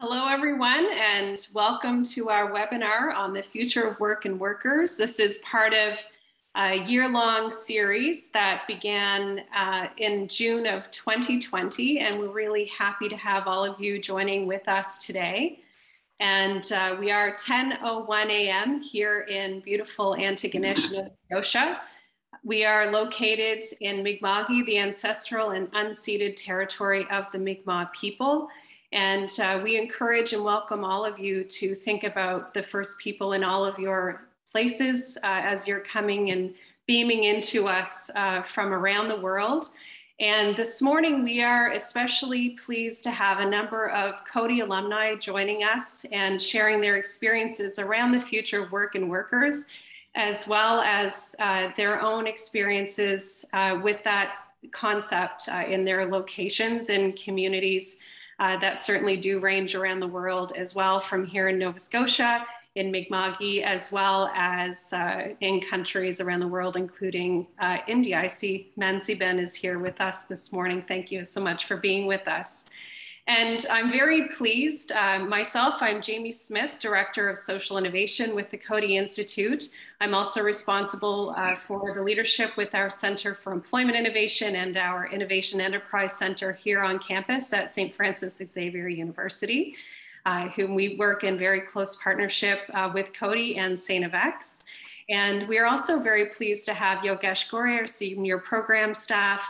Hello everyone, and welcome to our webinar on the future of work and workers. This is part of a year-long series that began in June of 2020, and we're really happy to have all of you joining with us today. And we are 10:01 a.m. here in beautiful Antigonish, Nova Scotia. We are located in Mi'kma'ki, the ancestral and unceded territory of the Mi'kmaq people. And we encourage and welcome all of you to think about the First People in all of your places as you're coming and beaming into us from around the world. And this morning, we are especially pleased to have a number of Coady alumni joining us and sharing their experiences around the future of work and workers, as well as their own experiences with that concept in their locations and communities. That certainly do range around the world as well, from here in Nova Scotia, in Mi'kma'ki, as well as in countries around the world, including India. I see Mansi Ben is here with us this morning. Thank you so much for being with us. And I'm very pleased. Myself, I'm Jamie Smith, Director of Social Innovation with the Coady Institute. I'm also responsible for the leadership with our Center for Employment Innovation and our Innovation Enterprise Center here on campus at St. Francis Xavier University, whom we work in very close partnership with Coady and St. Francis. And we are also very pleased to have Yogesh Gore, our senior program staff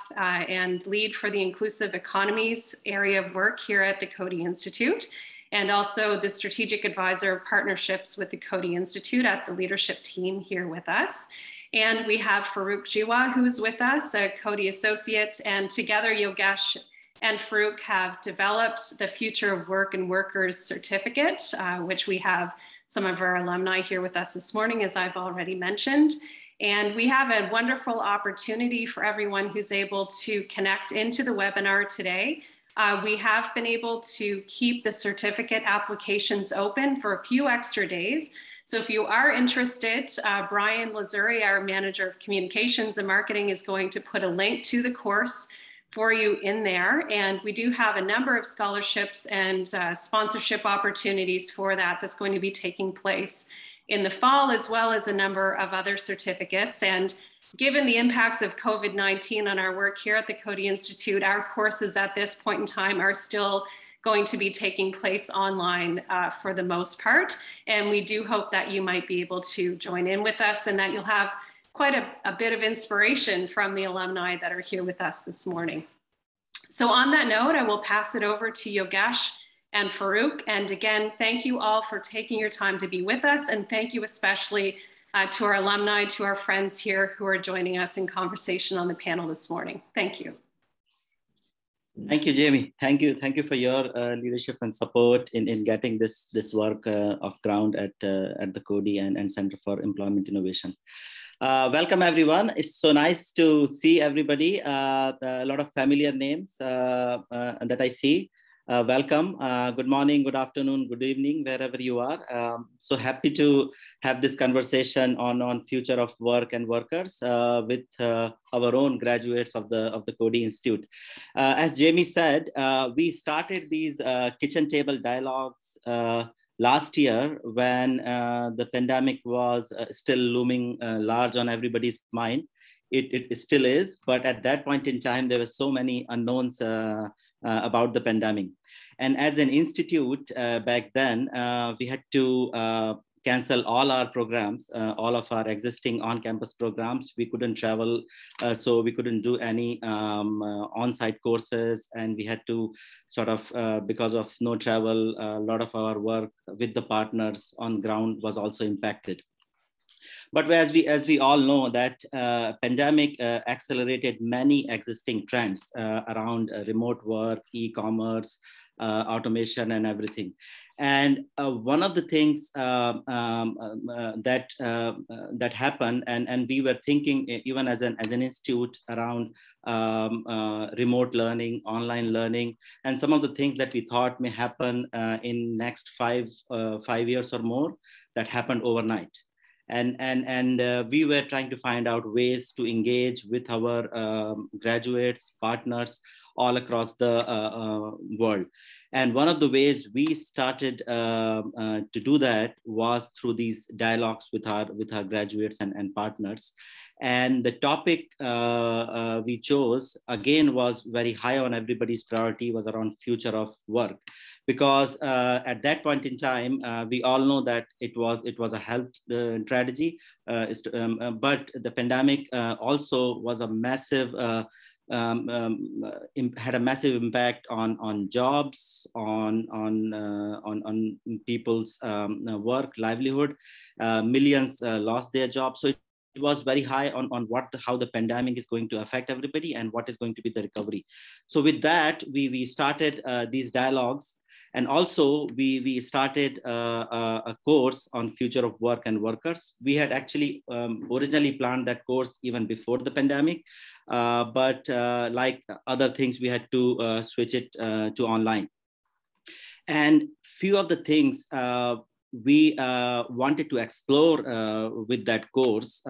and lead for the inclusive economies area of work here at the Coady Institute, and also the strategic advisor of partnerships with the Coady Institute at the leadership team here with us. And we have Farouk Jiwa, who is with us, a Coady associate, and together Yogesh and Farouk have developed the Future of Work and Workers certificate, which we have some of our alumni here with us this morning, as I've already mentioned. And we have a wonderful opportunity for everyone who's able to connect into the webinar today. We have been able to keep the certificate applications open for a few extra days. So if you are interested, Brian Lazuri, our manager of communications and marketing, is going to put a link to the course for you in there. And we do have a number of scholarships and sponsorship opportunities for that that's going to be taking place in the fall, as well as a number of other certificates. And given the impacts of COVID-19 on our work here at the Coady Institute, our courses at this point in time are still going to be taking place online for the most part. And we do hope that you might be able to join in with us and that you'll have quite a bit of inspiration from the alumni that are here with us this morning. So on that note, I will pass it over to Yogesh and Farouk. And again, thank you all for taking your time to be with us. And thank you especially to our alumni, to our friends here who are joining us in conversation on the panel this morning. Thank you. Thank you, Jamie. Thank you. Thank you for your leadership and support in getting this work off ground at the Coady and Center for Employment Innovation. Welcome everyone. It's so nice to see everybody. A lot of familiar names that I see. Welcome. Good morning, good afternoon, good evening, wherever you are. So happy to have this conversation on future of work and workers with our own graduates of the Coady Institute. As Jamie said, we started these kitchen table dialogues last year when the pandemic was still looming large on everybody's mind. It still is, but at that point in time, there were so many unknowns about the pandemic. And as an institute back then, we had to cancel all our programs, all of our existing on-campus programs. We couldn't travel, so we couldn't do any on-site courses. And we had to sort of, because of no travel, a lot of our work with the partners on ground was also impacted. But as we all know, that pandemic accelerated many existing trends around remote work, e-commerce, automation, and everything. And one of the things that happened, and we were thinking even as an institute around remote learning, online learning, and some of the things that we thought may happen in next five years or more, that happened overnight. And we were trying to find out ways to engage with our graduates, partners all across the world. And one of the ways we started to do that was through these dialogues with our graduates and partners. And the topic we chose, again, was very high on everybody's priority, was around future of work. Because at that point in time, we all know that it was a health tragedy, but the pandemic also was a massive had a massive impact on jobs, on people's work, livelihood. Millions lost their jobs. So it was very high on how the pandemic is going to affect everybody and what is going to be the recovery. So with that, we started these dialogues. And also, we started a course on future of work and workers. We had actually originally planned that course even before the pandemic, but like other things, we had to switch it to online. And few of the things we wanted to explore with that course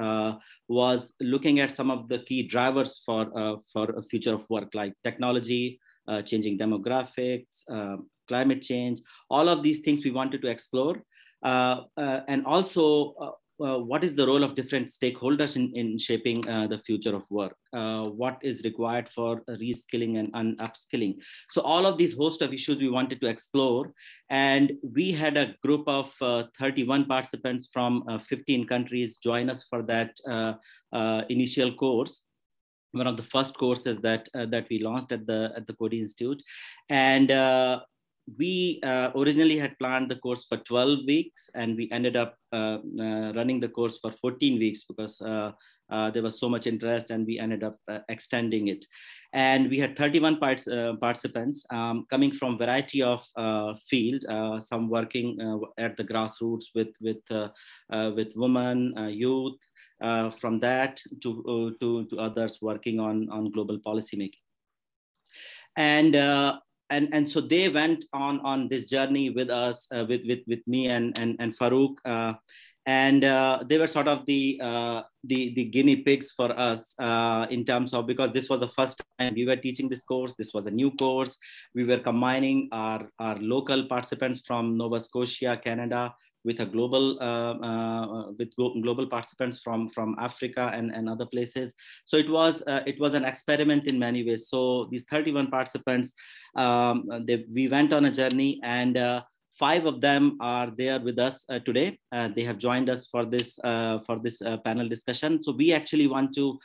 was looking at some of the key drivers for a future of work, like technology, changing demographics, climate change, all of these things we wanted to explore. And also, what is the role of different stakeholders in shaping the future of work? What is required for reskilling and upskilling? So all of these host of issues we wanted to explore. And we had a group of 31 participants from 15 countries join us for that initial course. One of the first courses that that we launched at the Coady Institute, and we originally had planned the course for 12 weeks, and we ended up running the course for 14 weeks because there was so much interest, and we ended up extending it. And we had 31 participants coming from a variety of fields, some working at the grassroots with women, youth. From that to others working on global policy making, and so they went on this journey with us, with me and Farouk, and they were sort of the guinea pigs for us in terms of, because this was the first time we were teaching this course. This was a new course. We were combining our local participants from Nova Scotia, Canada, with a global with global participants from Africa and other places. So it was an experiment in many ways. So these 31 participants, we went on a journey, and 5 of them are there with us today. They have joined us for this panel discussion. So we actually want to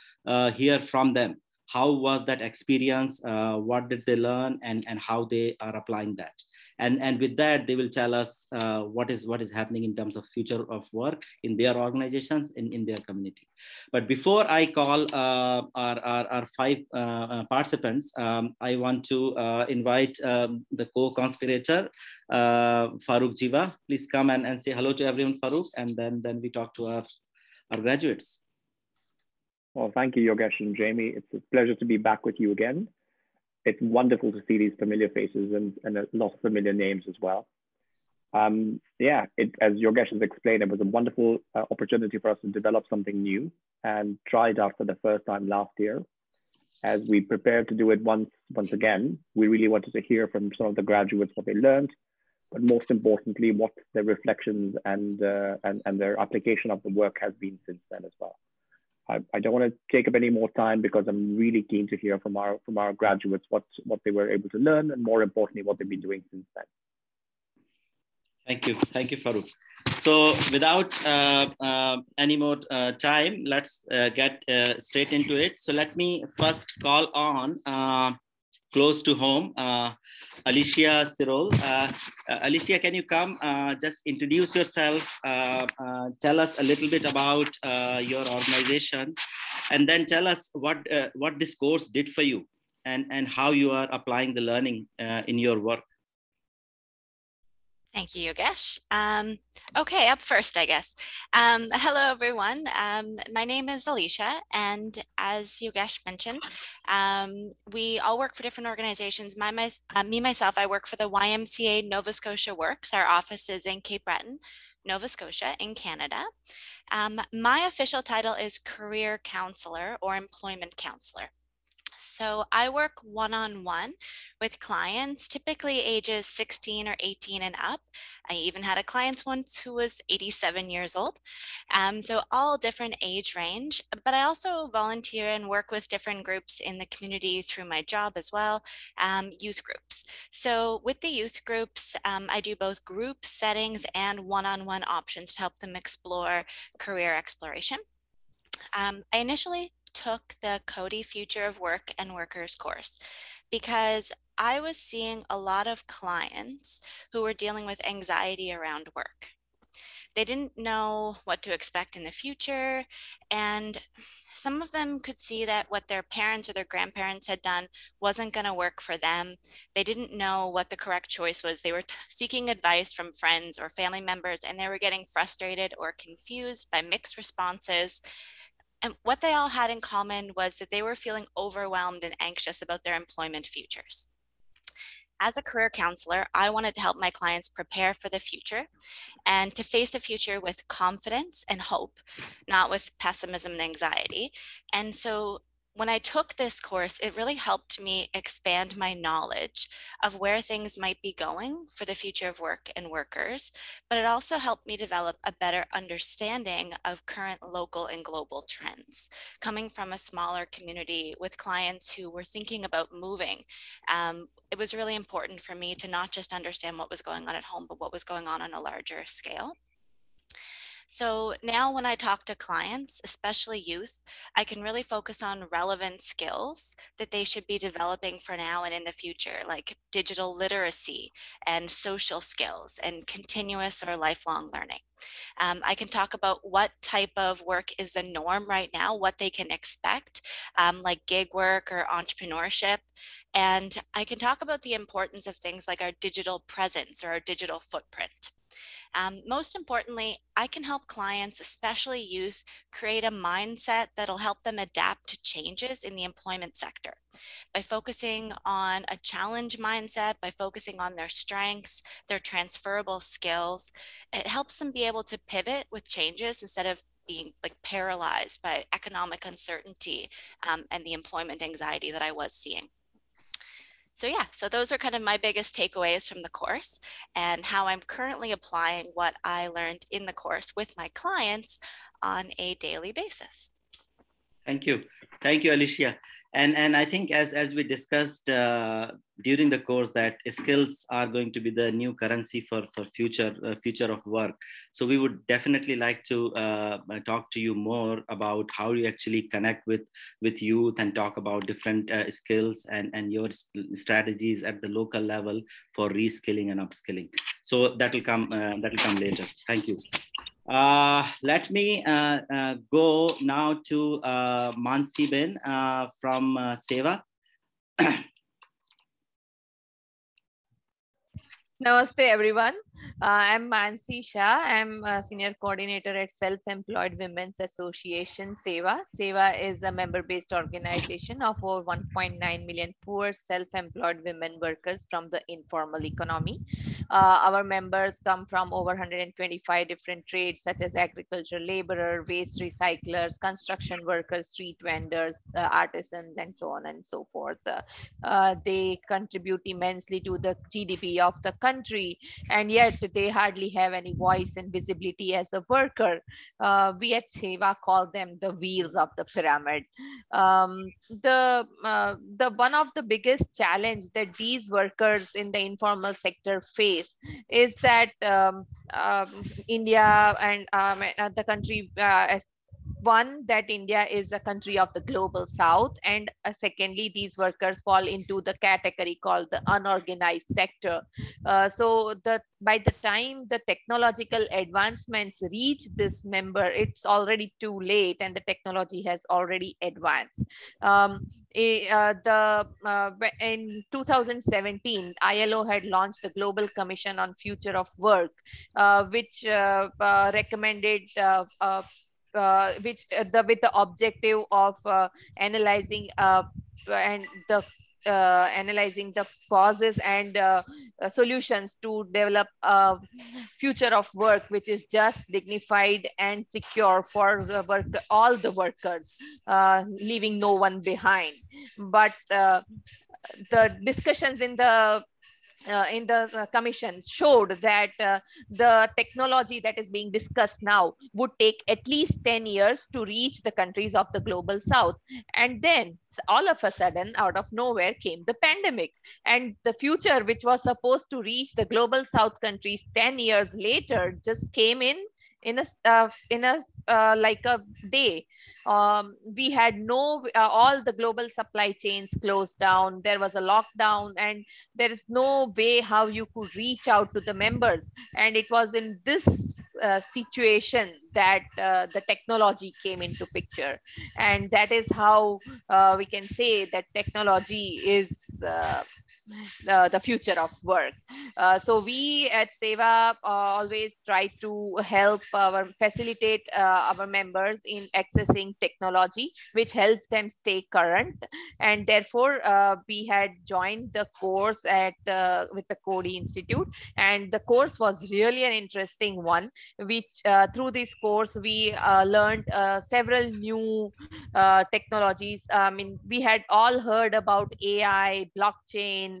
hear from them. How was that experience? What did they learn, and how they are applying that? And with that, they will tell us what is happening in terms of future of work in their organizations, in their community. But before I call our 5 participants, I want to invite the co-conspirator, Farouk Jiwa. Please come and say hello to everyone, Farouk, and then we talk to our graduates. Well, thank you, Yogesh and Jamie. It's a pleasure to be back with you again. It's wonderful to see these familiar faces and a lot of familiar names as well. As Yogesh has explained, it was a wonderful opportunity for us to develop something new and try it out for the first time last year. As we prepared to do it once again, we really wanted to hear from some of the graduates what they learned, but most importantly, what their reflections and their application of the work has been since then as well. I don't want to take up any more time because I'm really keen to hear from our graduates what they were able to learn, and more importantly, what they've been doing since then. Thank you, Farouk. So without any more time, let's get straight into it. So let me first call on close to home, Alicia Cyril. Alicia, can you come? Just introduce yourself. Tell us a little bit about your organization, and then tell us what this course did for you, and how you are applying the learning in your work. Thank you, Yogesh. Okay, up first, I guess. Hello, everyone. My name is Alicia, and as Yogesh mentioned, we all work for different organizations. Me, myself, I work for the YMCA Nova Scotia Works. Our office is in Cape Breton, Nova Scotia, in Canada. My official title is Career Counselor or Employment Counselor. So I work one-on-one with clients, typically ages 16 or 18 and up. I even had a client once who was 87 years old. So all different age range, but I also volunteer and work with different groups in the community through my job as well, youth groups. So with the youth groups, I do both group settings and one-on-one options to help them explore career exploration. I initially took the Coady Future of Work and Workers course because I was seeing a lot of clients who were dealing with anxiety around work. They didn't know what to expect in the future, and some of them could see that what their parents or their grandparents had done wasn't going to work for them. They didn't know what the correct choice was. They were seeking advice from friends or family members, and they were getting frustrated or confused by mixed responses. And what they all had in common was that they were feeling overwhelmed and anxious about their employment futures. As a career counselor, I wanted to help my clients prepare for the future and to face the future with confidence and hope, not with pessimism and anxiety. And so when I took this course, it really helped me expand my knowledge of where things might be going for the future of work and workers, but it also helped me develop a better understanding of current local and global trends, coming from a smaller community with clients who were thinking about moving. It was really important for me to not just understand what was going on at home, but what was going on a larger scale. So now when I talk to clients, especially youth, I can really focus on relevant skills that they should be developing for now and in the future, like digital literacy and social skills and continuous or lifelong learning. I can talk about what type of work is the norm right now, what they can expect, like gig work or entrepreneurship. And I can talk about the importance of things like our digital presence or our digital footprint. Most importantly, I can help clients, especially youth, create a mindset that'll help them adapt to changes in the employment sector by focusing on a challenge mindset, by focusing on their strengths, their transferable skills. It helps them be able to pivot with changes instead of being like paralyzed by economic uncertainty and the employment anxiety that I was seeing. So yeah, so those are kind of my biggest takeaways from the course and how I'm currently applying what I learned in the course with my clients on a daily basis. Thank you. Thank you, Alicia. And I think as we discussed during the course that skills are going to be the new currency for future of work. So we would definitely like to talk to you more about how you actually connect with youth and talk about different skills and your strategies at the local level for reskilling and upskilling. So that'll come later. Thank you. Let me go now to Mansi Ben from Seva. Namaste, everyone. I'm Mansi Shah. I'm a senior coordinator at Self-Employed Women's Association, Seva. Seva is a member-based organization of over 1.9 million poor self-employed women workers from the informal economy. Our members come from over 125 different trades, such as agriculture laborer, waste recyclers, construction workers, street vendors, artisans, and so on and so forth. They contribute immensely to the GDP of the country, and yet they hardly have any voice and visibility as a worker. We at Seva call them the wheels of the pyramid. The one of the biggest challenge that these workers in the informal sector face is that India and the country as one, that India is a country of the global south, and secondly, these workers fall into the category called the unorganized sector. By the time the technological advancements reach this member, it's already too late and the technology has already advanced. In 2017, ILO had launched the Global Commission on Future of Work, which with the objective of analyzing and the analyzing the causes and solutions to develop a future of work which is just, dignified and secure for all the workers, leaving no one behind. But the discussions in the commission showed that the technology that is being discussed now would take at least 10 years to reach the countries of the global south. And then all of a sudden, out of nowhere came the pandemic, and the future which was supposed to reach the global south countries 10 years later just came in like a day. We had no, all the global supply chains closed down. There was a lockdown, and there is no way how you could reach out to the members. And it was in this situation that the technology came into picture. And that is how we can say that technology is the future of work. So we at SEWA always try to help facilitate our members in accessing technology, which helps them stay current. And therefore, we had joined the course at with the Coady Institute, and the course was really an interesting one. Which through this course we learned several new technologies. I mean, we had all heard about AI, blockchain,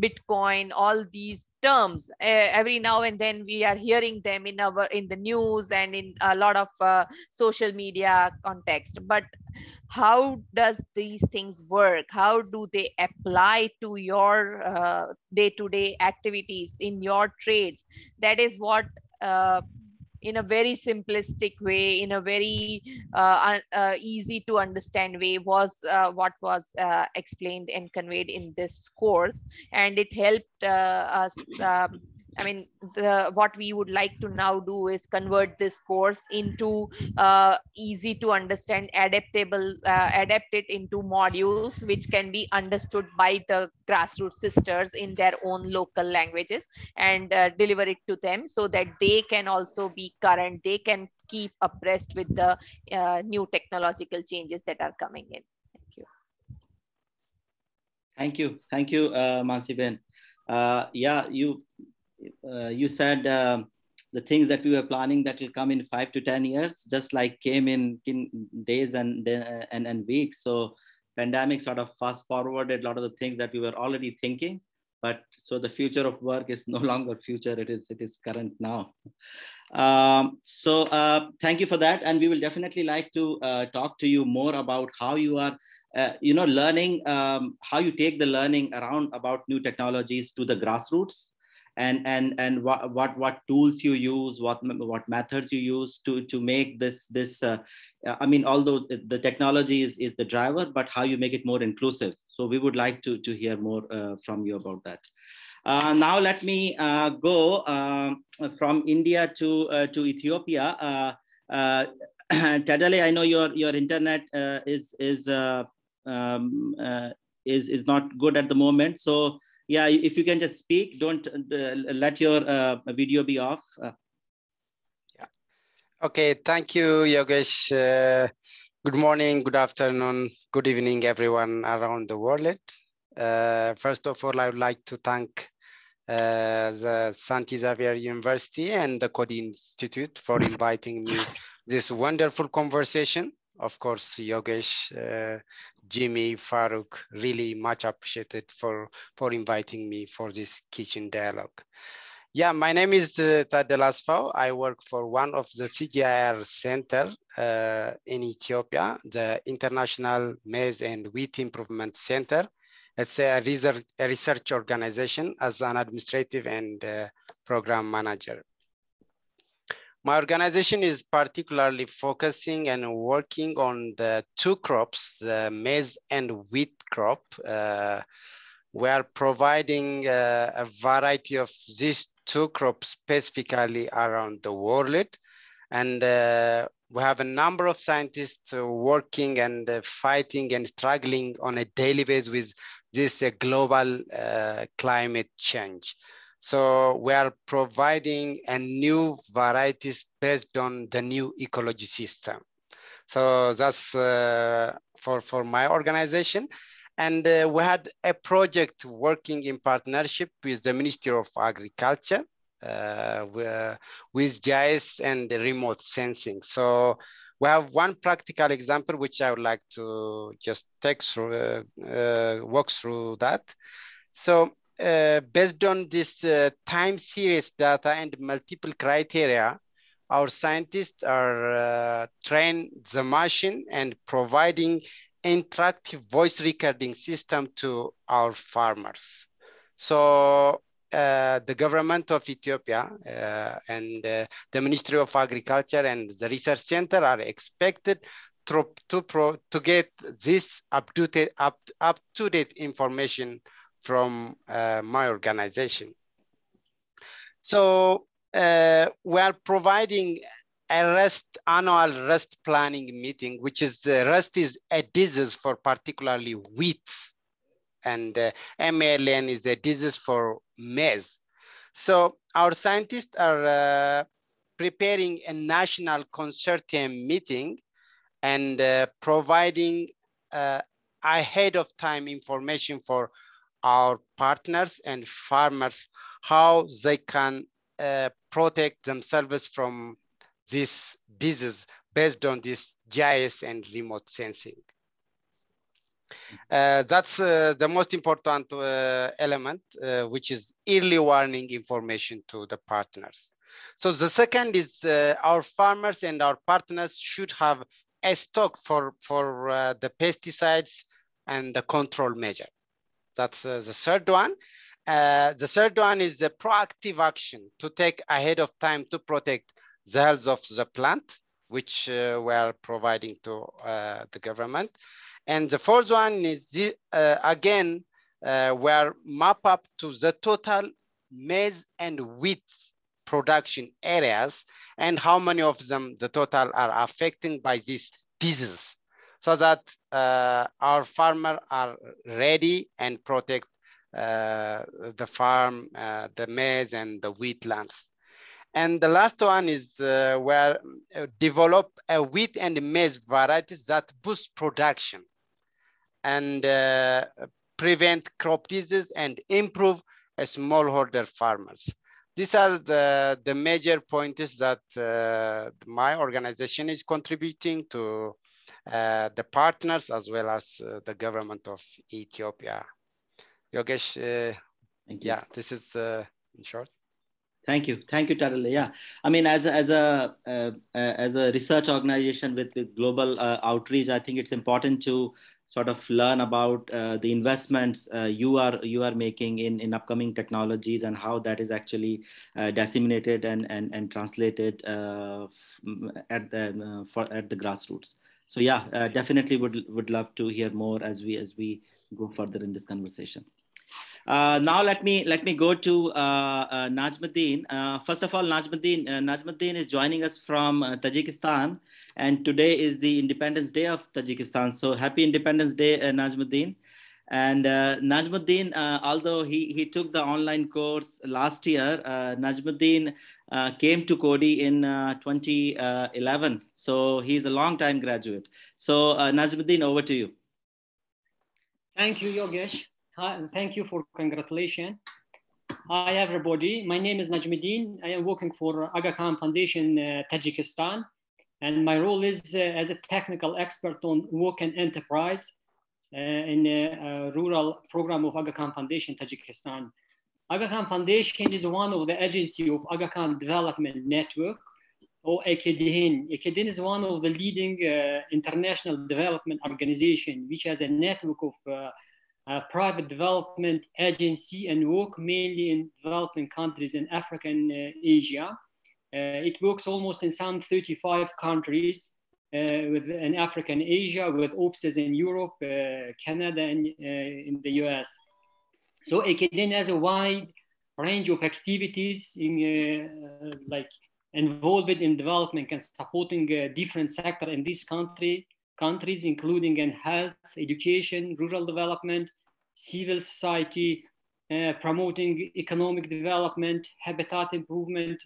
Bitcoin, all these terms. Every now and then we are hearing them in our the news and in a lot of social media context. But how does these things work? How do they apply to your day-to-day activities in your trades? That is what in a very simplistic way, in a very easy to understand way was what was explained and conveyed in this course. And it helped us, I mean, what we would like to now do is convert this course into easy to understand, adaptable, adapt it into modules which can be understood by the grassroots sisters in their own local languages, and deliver it to them so that they can also be current, they can keep abreast with the new technological changes that are coming in. Thank you. Thank you. Thank you, Mansi Ben. Yeah, you said the things that we were planning that will come in 5 to 10 years, just like came in days and weeks. So pandemic sort of fast forwarded a lot of the things that we were already thinking. But so the future of work is no longer future; it is current now. So thank you for that, and we will definitely like to talk to you more about how you are, you know, learning, how you take the learning around about new technologies to the grassroots. And what tools you use, what methods you use to make this. I mean, although the technology is the driver, but how you make it more inclusive. So we would like to hear more from you about that. Now let me go from India to Ethiopia. Tadele, I know your internet is not good at the moment, so. Yeah, if you can just speak, don't let your video be off. Yeah. Okay, thank you, Yogesh. Good morning, good afternoon, good evening, everyone around the world. First of all, I would like to thank the St. Xavier University and the Coady Institute for inviting me this wonderful conversation. Of course, Yogesh, Jimmy, Farouk, really much appreciated for inviting me for this kitchen dialogue. Yeah, my name is Tadele Asfaw. I work for one of the CGIAR center in Ethiopia, the International Maize and Wheat Improvement Center. It's a research organization as an administrative and program manager. My organization is particularly focusing and working on the two crops, the maize and wheat crop. We are providing a variety of these two crops specifically around the world. And we have a number of scientists working and fighting and struggling on a daily basis with this global climate change. So we are providing a new varieties based on the new ecology system. So that's for my organization. And we had a project working in partnership with the Ministry of Agriculture, with GIS and the remote sensing. So we have one practical example, which I would like to just take through, walk through that. So based on this time series data and multiple criteria, our scientists are train the machine and providing interactive voice recording system to our farmers. So the government of Ethiopia and the Ministry of Agriculture and the Research Center are expected to get this up-to-date information from my organization. So we are providing a annual rest planning meeting, which is rest is a disease for particularly wheat, and MLN is a disease for maize. So our scientists are preparing a national consortium meeting and providing ahead of time information for our partners and farmers, how they can protect themselves from this disease based on this GIS and remote sensing. That's the most important element, which is early warning information to the partners. So the second is our farmers and our partners should have a stock for the pesticides and the control measure. That's the third one. The third one is the proactive action to take ahead of time to protect the health of the plant, which we are providing to the government. And the fourth one is, again, where map up to the total maize and wheat production areas and how many of them the total are affected by this disease, so that our farmers are ready and protect the farm, the maize and the wheat lands. And the last one is where develop a wheat and maize varieties that boost production and prevent crop diseases and improve smallholder farmers. These are the major points that my organization is contributing to the partners as well as the government of Ethiopia. Yogesh, thank you. Yeah, this is in short. Thank you, Tadele. Yeah, I mean, as a research organization with global outreach, I think it's important to sort of learn about the investments you are making in upcoming technologies and how that is actually disseminated and translated at the grassroots. So yeah, definitely would love to hear more as we go further in this conversation. Now let me go to Najmuddin. First of all, Najmuddin is joining us from Tajikistan, and today is the Independence Day of Tajikistan. So happy Independence Day, Najmuddin. And Najmuddin, although he took the online course last year, Najmuddin came to Coady in 2011. So he's a long time graduate. So Najmuddin, over to you. Thank you, Yogesh. Hi, and thank you for congratulations. Hi, everybody. My name is Najmuddin. I am working for Aga Khan Foundation, Tajikistan. And my role is as a technical expert on work and enterprise in a rural program of Aga Khan Foundation, Tajikistan. Aga Khan Foundation is one of the agency of Aga Khan Development Network, or AKDN. AKDN is one of the leading international development organization, which has a network of private development agency and work mainly in developing countries in Africa and Asia. It works almost in some 35 countries in Africa and Asia, with offices in Europe, Canada, and in the US. So AKDN has a wide range of activities in, like involved in development and supporting different sectors in this countries, including in health, education, rural development, civil society, promoting economic development, habitat improvement,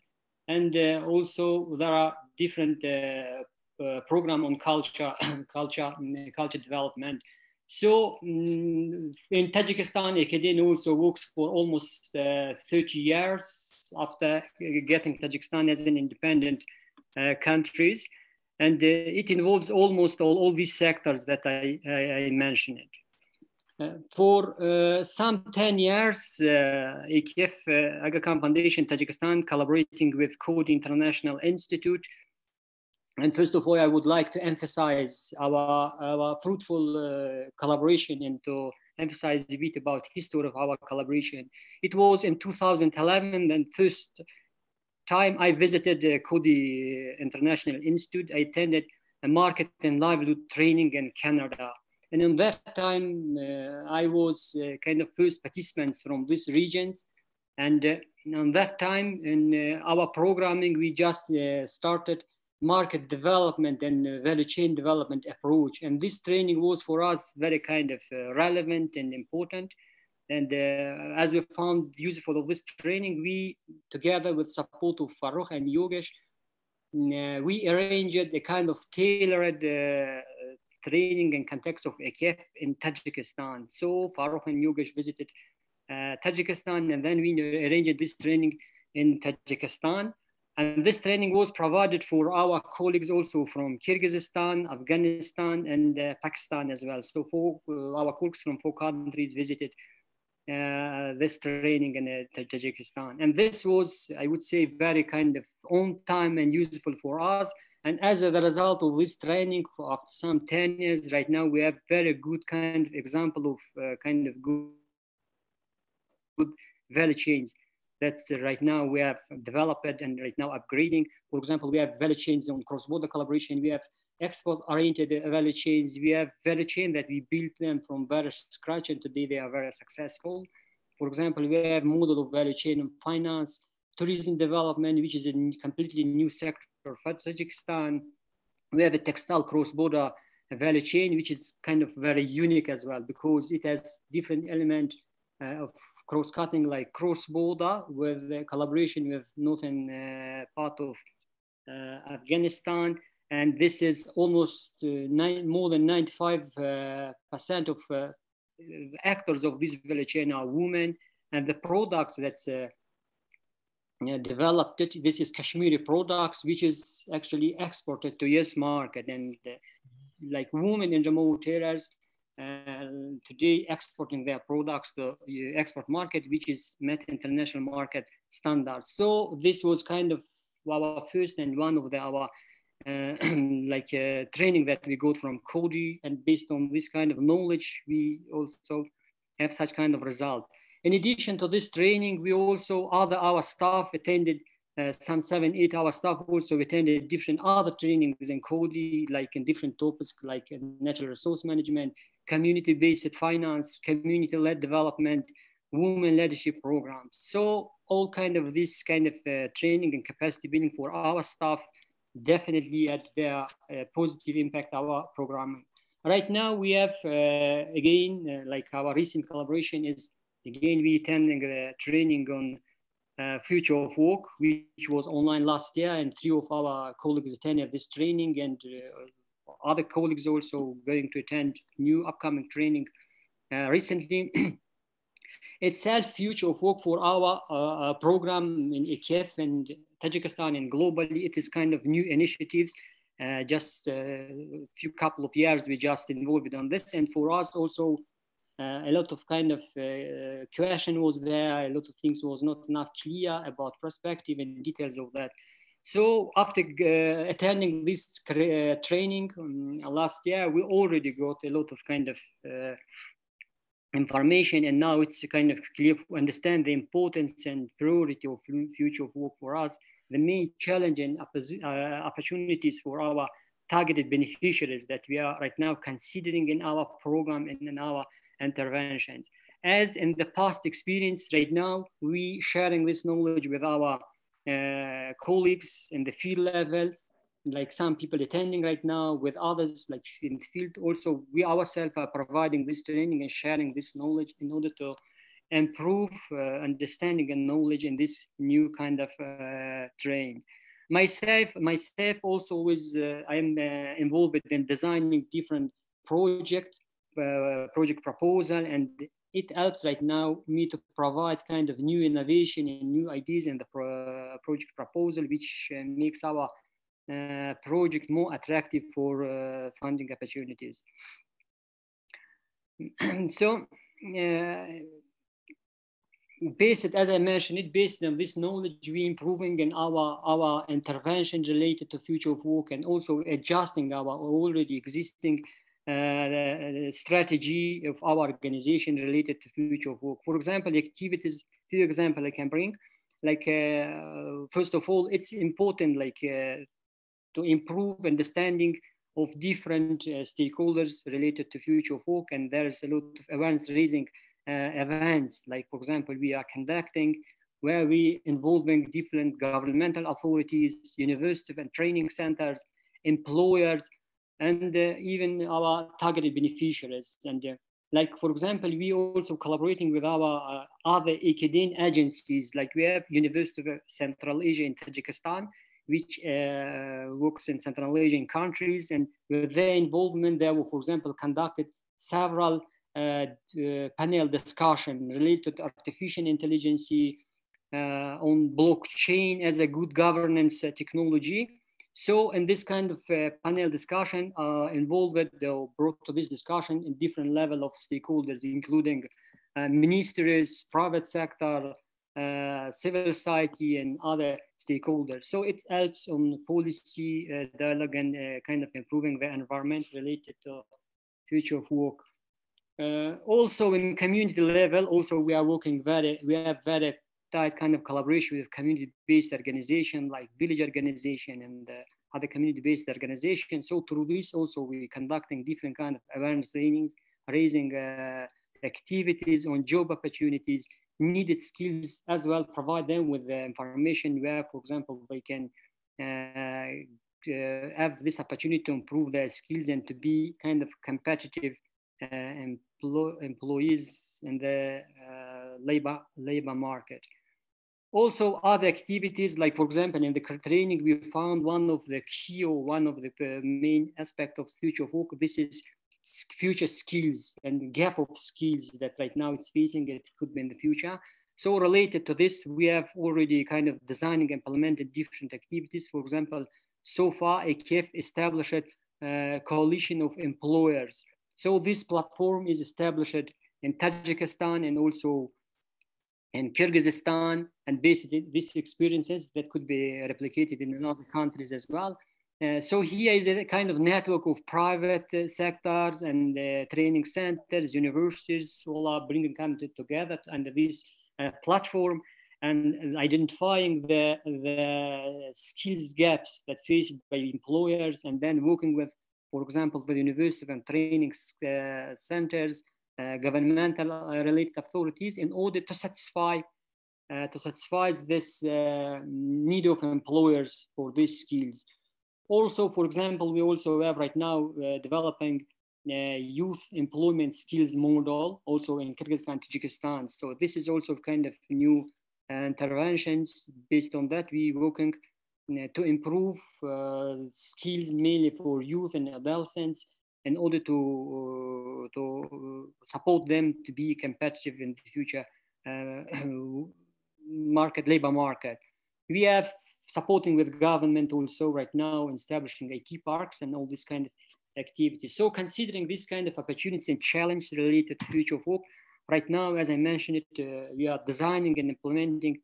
and also there are different programs on culture development. So in Tajikistan, Academia also works for almost 30 years after getting Tajikistan as an independent countries. And it involves almost all these sectors that I mentioned. For some 10 years, AKF, Aga Khan Foundation Tajikistan, collaborating with Coady International Institute. And first of all, I would like to emphasize our fruitful collaboration and to emphasize a bit about the history of our collaboration. It was in 2011 and first time I visited Coady International Institute. I attended a market and livelihood training in Canada. And in that time, I was kind of first participants from these regions. And on that time, in our programming, we just started market development and value chain development approach. And this training was for us very kind of relevant and important. And as we found useful of this training, we, together with support of Farouk and Yogesh, we arranged a kind of tailored training in context of AKF in Tajikistan. So Farouk and Yogesh visited Tajikistan, and then we arranged this training in Tajikistan. And this training was provided for our colleagues also from Kyrgyzstan, Afghanistan, and Pakistan as well. So for, our colleagues from 4 countries visited this training in Tajikistan. And this was, I would say, very kind of on time and useful for us. And as a result of this training, after some 10 years right now, we have very good kind of example of good value chains that right now we have developed and right now upgrading. For example, we have value chains on cross-border collaboration. We have export-oriented value chains. We have value chain that we built them from very scratch, and today they are very successful. For example, we have model of value chain in finance, tourism development, which is a completely new sector for Tajikistan. We have a textile cross-border value chain, which is kind of very unique as well, because it has different element of cross-cutting, like cross-border with collaboration with northern part of Afghanistan. And this is almost more than 95% of actors of this value chain are women, and the products that's developed it. This is Kashmiri products, which is actually exported to US market. And like women in remote areas today exporting their products to export market, which is met international market standards. So this was kind of our first and one of the, our training that we got from Coady. And based on this kind of knowledge, we also have such kind of result. In addition to this training, we also, our staff attended, some 7, 8 our staff also attended different other trainings in Coady, like in different topics, like natural resource management, community-based finance, community-led development, women leadership programs. So all kind of this kind of training and capacity building for our staff definitely had their positive impact on our programming. Right now we have, again, like our recent collaboration is, again, we attending the training on future of work, which was online last year, and 3 of our colleagues attended this training, and other colleagues also going to attend new upcoming training recently. Itself, future of work for our program in AKF and Tajikistan and globally, it is kind of new initiatives. Just a few couple of years, we just involved on this, and for us also, a lot of kind of question was there, a lot of things was not enough clear about perspective and details of that. So after attending this training last year, we already got a lot of kind of information, and now it's kind of clear to understand the importance and priority of future of work for us, the main challenge and opportunities for our targeted beneficiaries that we are right now considering in our program and in our interventions. As in the past experience, right now we sharing this knowledge with our colleagues in the field level, like some people attending right now with others, like in the field. Also, we ourselves are providing this training and sharing this knowledge in order to improve understanding and knowledge in this new kind of training. Myself also is I am involved in designing different projects project proposal, and it helps right now me to provide kind of new innovation and new ideas in the project proposal, which makes our project more attractive for funding opportunities. So based, as I mentioned, based on this knowledge, we improving in our intervention related to future of work, and also adjusting our already existing strategy of our organization related to future of work. For example, activities, few example I can bring, like first of all, it's important like to improve understanding of different stakeholders related to future of work, and there's a lot of awareness raising events, like for example we are conducting where we involving different governmental authorities, university and training centers, employers, and even our targeted beneficiaries. And like for example, we also collaborating with our other academic agencies, like we have University of Central Asia in Tajikistan, which works in Central Asian countries, and with their involvement, they were, for example, conducted several panel discussion related to artificial intelligence, on blockchain as a good governance technology. So in this kind of panel discussion involved, they brought to this discussion in different level of stakeholders, including ministries, private sector, civil society, and other stakeholders. So it helps on policy dialogue and kind of improving the environment related to future of work. Also in community level, also we are working we have very tight kind of collaboration with community-based organization, like village organization and other community-based organizations. So through this also we conducting different kind of awareness trainings, raising activities on job opportunities, needed skills as well, provide them with the information where, for example, they can have this opportunity to improve their skills and to be kind of competitive employees in the labor market. Also other activities, like for example, in the training, we found one of the main aspect of future work, this is future skills and gap of skills that right now it's facing, it could be in the future. So related to this, we have already kind of designing, implemented different activities. For example, so far AKF established a coalition of employers. So this platform is established in Tajikistan and also in Kyrgyzstan, and basically these experiences that could be replicated in other countries as well. So here is a kind of network of private sectors and training centers, universities, all are bringing countries together under this platform and identifying the skills gaps that faced by employers, and then working with, for example, the university and training centers, governmental related authorities, in order to satisfy this need of employers for these skills. Also, for example, we also have right now developing youth employment skills model, also in Kyrgyzstan, Tajikistan. So this is also kind of new interventions. Based on that, we working to improve skills mainly for youth and adolescents in order to support them to be competitive in the future labor market. We have supporting with government also right now, establishing IT parks and all this kind of activities. So considering this kind of opportunities and challenges related to future of work, right now, as I mentioned, we are designing and implementing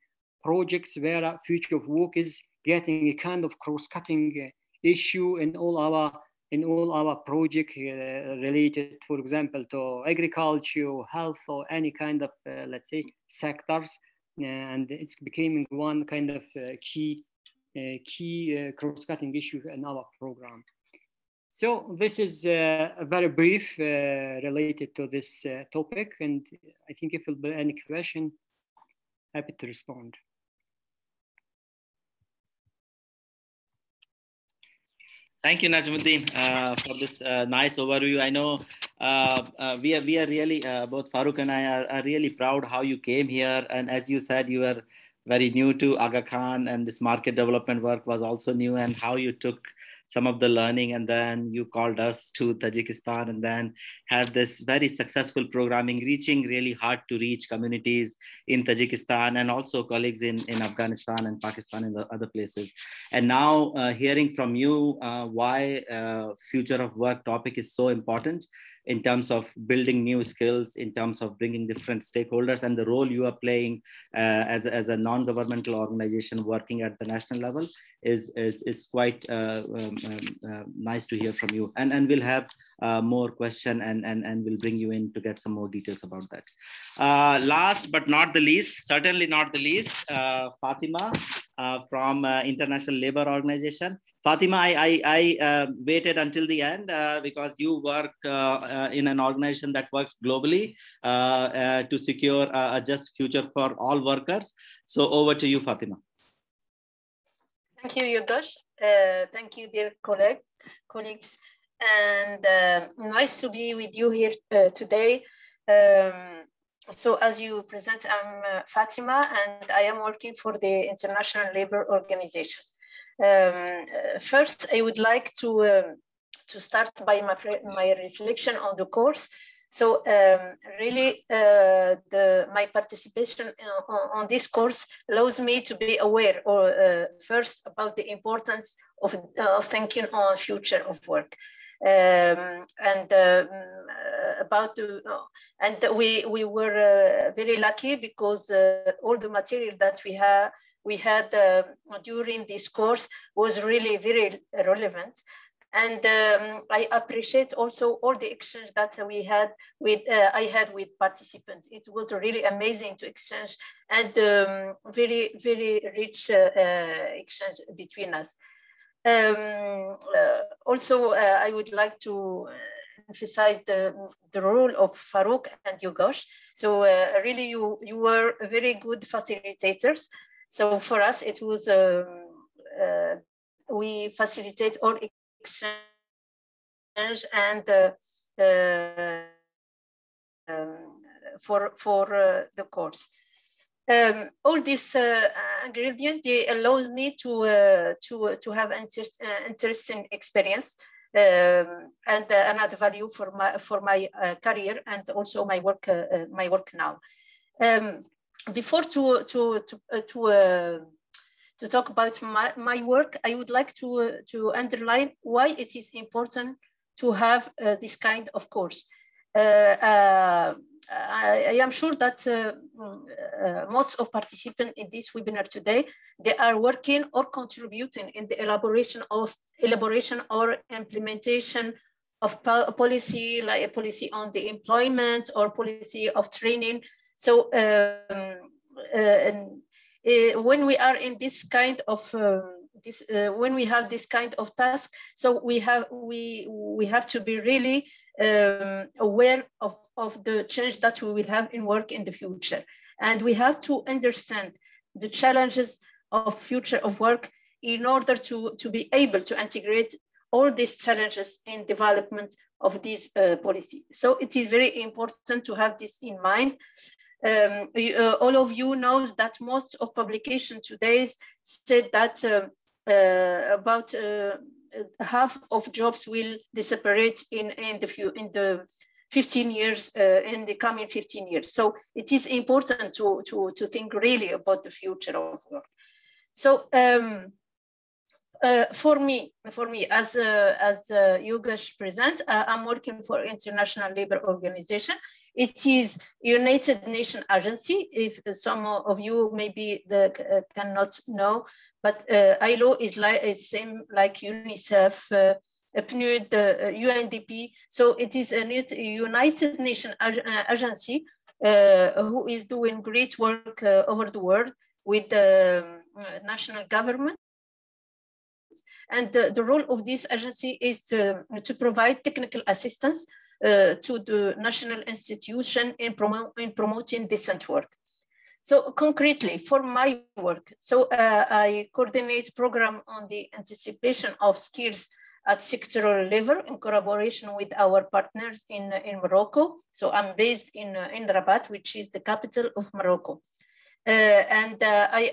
projects where future of work is getting a kind of cross-cutting issue in all our project related, for example, to agriculture, health, or any kind of, let's say, sectors. And it's becoming one kind of key cross-cutting issue in our program. So this is very brief related to this topic, and I think if there'll be any question, happy to respond. Thank you, Najmuddin, for this nice overview. I know we are really, both Farouk and I are really proud how you came here. And as you said, you are very new to Aga Khan, and this market development work was also new, and how you took some of the learning and then you called us to Tajikistan, and then have this very successful programming reaching really hard to reach communities in Tajikistan and also colleagues in Afghanistan and Pakistan and the other places. And now hearing from you why future of work topic is so important in terms of building new skills, in terms of bringing different stakeholders and the role you are playing as a non-governmental organization working at the national level is quite nice to hear from you. And we'll have more question and we'll bring you in to get some more details about that. Last but not the least, certainly not the least, Fatima from International Labour Organization. Fatima, I waited until the end because you work in an organization that works globally to secure a just future for all workers. So over to you, Fatima. Thank you, Yogesh. Thank you, dear colleagues. And nice to be with you here today. So as you present, I'm Fatima, and I am working for the International Labour Organization. First, I would like to start by my reflection on the course. So really, my participation on this course allows me to be aware, or first, about the importance of thinking on future of work. And about and we were very lucky because all the material that we had during this course was really very relevant. And I appreciate also all the exchange that we had with I had with participants. It was really amazing to exchange, and very, very rich exchange between us. Also, I would like to emphasize the role of Farouk and Yogesh. So really, you were very good facilitators. So for us, it was, we facilitate all exchange, and for the course. All this ingredient, they allows me to have an interesting experience and another value for my career and also my work now. Before to talk about my work, I would like to underline why it is important to have this kind of course. I am sure that most of participants in this webinar today, they are working or contributing in the elaboration or implementation of policy, like a policy on the employment or policy of training. So when we are in this kind of when we have this kind of task, so we have to be really aware of the change that we will have in work in the future, and we have to understand the challenges of future of work in order to be able to integrate all these challenges in development of this policy. So it is very important to have this in mind. All of you know that most of publications today said that about half of jobs will disapparate in the 15 years, in the coming 15 years. So it is important to think really about the future of work. So for me, as Yogesh present, I'm working for International Labour Organization. It is United Nations agency. If some of you maybe cannot know, but ILO is same like UNICEF, PNUD, UNDP. So it is a United Nations agency who is doing great work over the world with the national government. And the role of this agency is to provide technical assistance to the national institution in promoting decent work. So concretely, for my work, so I coordinate program on the anticipation of skills at sectoral level in collaboration with our partners in Morocco. So I'm based in Rabat, which is the capital of Morocco. I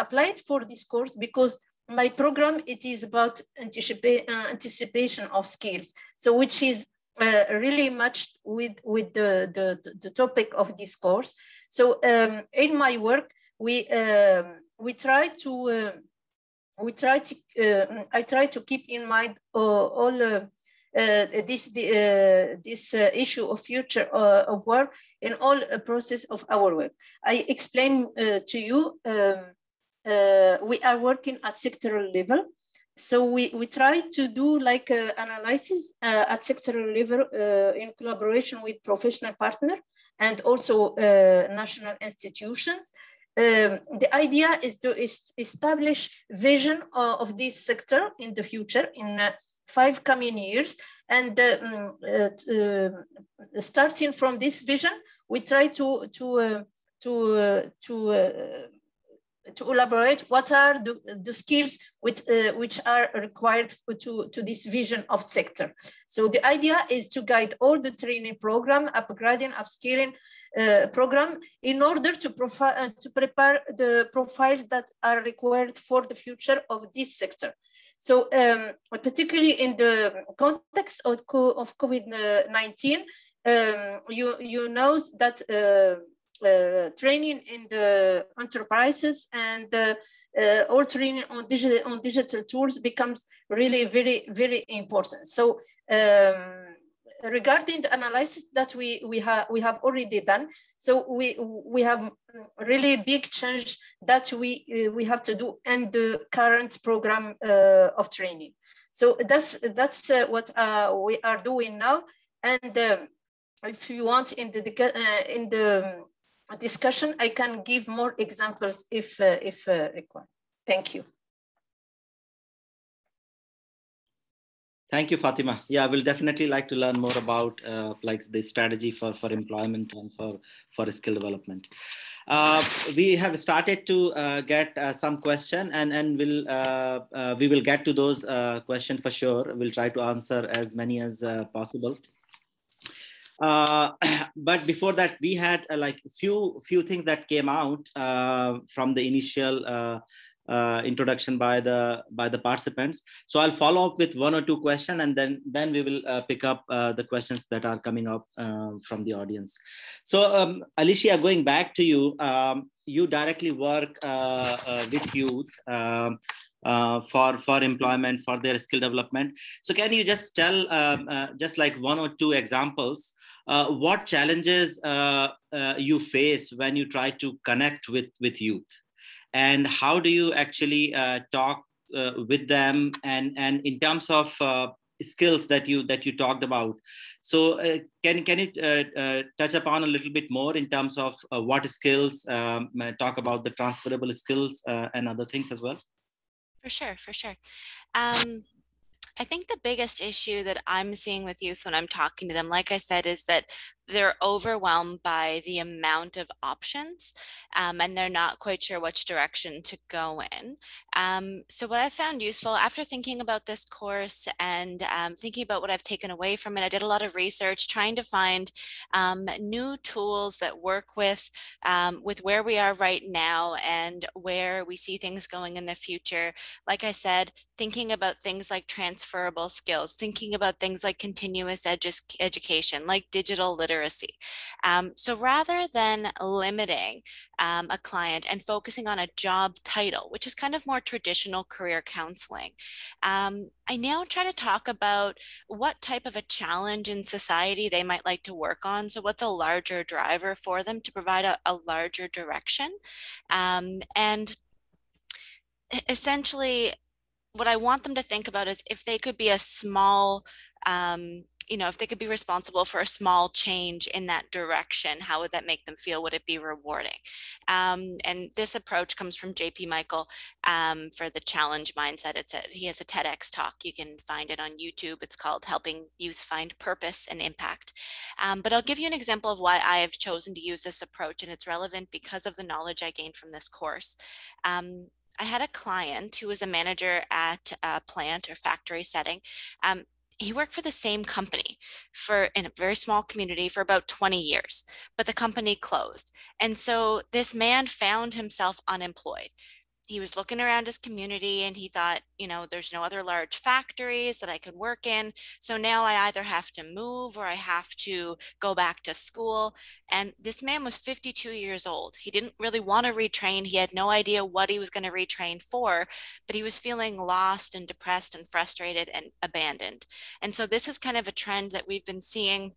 applied for this course because my program, it is about anticipation of skills. So which is really much with the topic of this course. So in my work, I try to keep in mind all this issue of future of work in all process of our work. I explain to you, we are working at sectoral level. So we try to do like analysis at sectoral level in collaboration with professional partners and also national institutions. The idea is to establish vision of this sector in the future in 5 coming years. And starting from this vision, we try to elaborate what are the skills which are required to this vision of sector. So the idea is to guide all the training program, upgrading, upskilling program in order to prepare the profiles that are required for the future of this sector. So particularly in the context of COVID-19, you know that training in the enterprises and all training on digital tools becomes really very important. So regarding the analysis that we have already done, so we have really big change that we have to do in the current program of training. So that's what we are doing now. And if you want in the discussion, I can give more examples if required. Thank you. Thank you, Fatima. Yeah, we'll definitely like to learn more about like the strategy for employment and for skill development. We have started to get some question, and we will get to those questions for sure. We'll try to answer as many as possible. But before that, we had like few things that came out from the initial introduction by the participants. So I'll follow up with 1 or 2 questions, and then we will pick up the questions that are coming up from the audience. So Alicia, going back to you, you directly work with youth for employment, for their skill development. So can you just tell just like 1 or 2 examples, what challenges you face when you try to connect with youth, and how do you actually talk with them, and in terms of skills that you talked about? So can you touch upon a little bit more in terms of what skills, talk about the transferable skills and other things as well? For sure, for sure. I think the biggest issue that I'm seeing with youth when I'm talking to them, like I said, is that they're overwhelmed by the amount of options, and they're not quite sure which direction to go in. So what I found useful after thinking about this course and thinking about what I've taken away from it, I did a lot of research trying to find new tools that work with where we are right now and where we see things going in the future. Like I said, thinking about things like transferable skills, thinking about things like continuous education, like digital literacy. So rather than limiting a client and focusing on a job title, which is kind of more traditional career counseling, I now try to talk about what type of a challenge in society they might like to work on. So what's a larger driver for them to provide a larger direction. And essentially, what I want them to think about is if they could be a small, you know, if they could be responsible for a small change in that direction, how would that make them feel? Would it be rewarding? And this approach comes from JP Michael for the challenge mindset. He has a TEDx talk. You can find it on YouTube. It's called Helping Youth Find Purpose and Impact. But I'll give you an example of why I have chosen to use this approach, and it's relevant because of the knowledge I gained from this course. I had a client who was a manager at a plant or factory setting. He worked for the same company in a very small community for about 20 years, but the company closed. And so this man found himself unemployed. he was looking around his community and he thought, you know, there's no other large factories that I could work in. So now I either have to move or I have to go back to school. And this man was 52 years old. He didn't really want to retrain. He had no idea what he was going to retrain for, but he was feeling lost and depressed and frustrated and abandoned. And so this is kind of a trend that we've been seeing.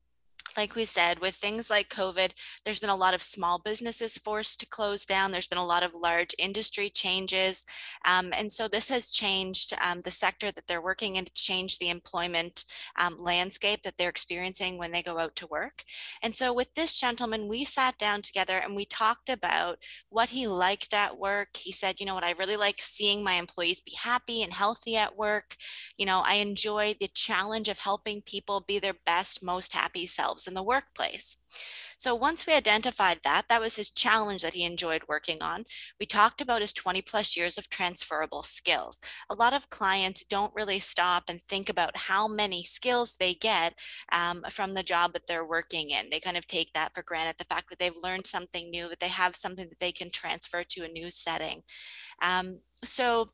Like we said, with things like COVID, there's been a lot of small businesses forced to close down. There's been a lot of large industry changes. And so this has changed the sector that they're working in, to change the employment landscape that they're experiencing when they go out to work. And so with this gentleman, we sat down together and we talked about what he liked at work. He said, you know what, I really like seeing my employees be happy and healthy at work. You know, I enjoy the challenge of helping people be their best, most happy selves in the workplace. So once we identified that, that was his challenge that he enjoyed working on. We talked about his 20+ years of transferable skills. A lot of clients don't really stop and think about how many skills they get from the job that they're working in. They kind of take that for granted, the fact that they've learned something new, that they have something that they can transfer to a new setting. So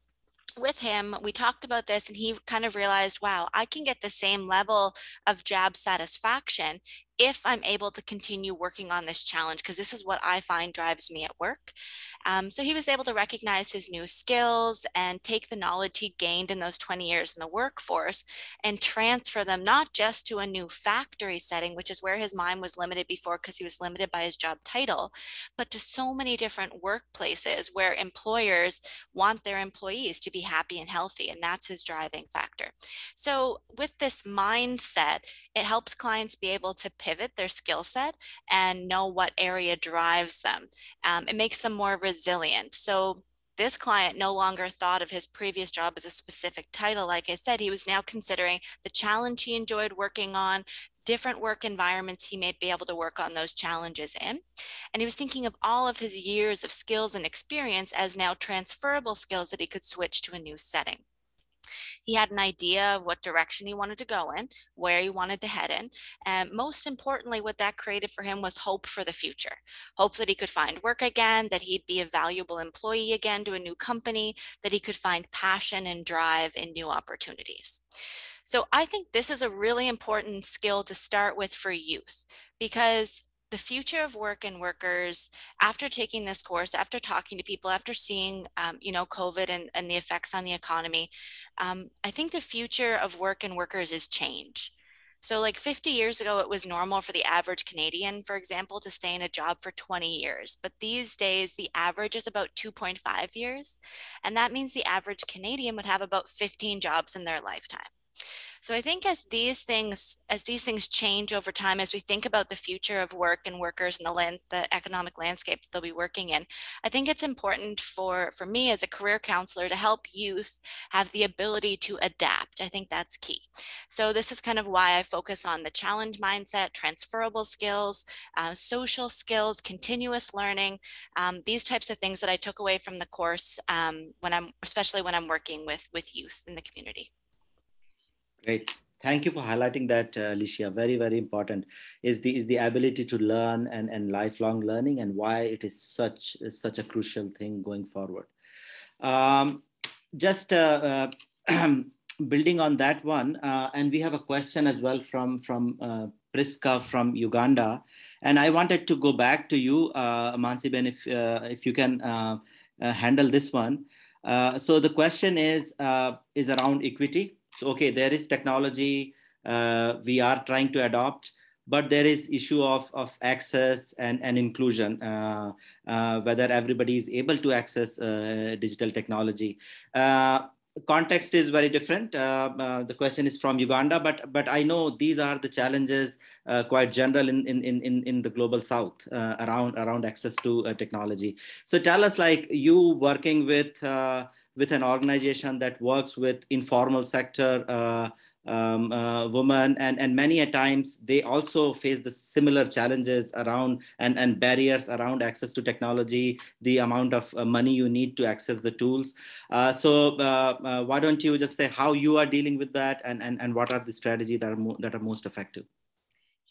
with him, we talked about this and he kind of realized, wow, I can get the same level of job satisfaction if I'm able to continue working on this challenge, because this is what I find drives me at work. So he was able to recognize his new skills and take the knowledge he gained in those 20 years in the workforce and transfer them not just to a new factory setting, which is where his mind was limited before because he was limited by his job title, but to so many different workplaces where employers want their employees to be happy and healthy, and that's his driving factor. So with this mindset, it helps clients be able to pivot their skill set and know what area drives them. It makes them more resilient. So this client no longer thought of his previous job as a specific title. Like I said, he was now considering the challenge he enjoyed working on, different work environments he may be able to work on those challenges in. And he was thinking of all of his years of skills and experience as now transferable skills that he could switch to a new setting. He had an idea of what direction he wanted to go in, where he wanted to head in. And most importantly, what that created for him was hope for the future, hope that he could find work again, that he'd be a valuable employee again to a new company, that he could find passion and drive in new opportunities. So I think this is a really important skill to start with for youth, because the future of work and workers, after taking this course, after talking to people, after seeing, you know, COVID and the effects on the economy, I think the future of work and workers is change. So like 50 years ago, it was normal for the average Canadian, for example, to stay in a job for 20 years. But these days, the average is about 2.5 years. And that means the average Canadian would have about 15 jobs in their lifetime. So I think as these things change over time, as we think about the future of work and workers and the economic landscape that they'll be working in, I think it's important for me as a career counselor to help youth have the ability to adapt. I think that's key. So this is kind of why I focus on the challenge mindset, transferable skills, social skills, continuous learning, these types of things that I took away from the course, especially when I'm working with youth in the community. Great. Thank you for highlighting that, Alicia. Very, very important is the ability to learn and lifelong learning, and why it is such a crucial thing going forward. Building on that one, and we have a question as well from Priska from Uganda, and I wanted to go back to you, Mansi Ben, if you can handle this one. So the question is around equity. So, okay, there is technology we are trying to adopt, but there is issue of access and inclusion, whether everybody is able to access digital technology. Context is very different. The question is from Uganda, but I know these are the challenges quite general in the global south around access to technology. So tell us, like, you working with an organization that works with informal sector women, and many a times they also face the similar challenges around and barriers around access to technology, the amount of money you need to access the tools. So why don't you just say how you are dealing with that and what are the strategies that are most effective?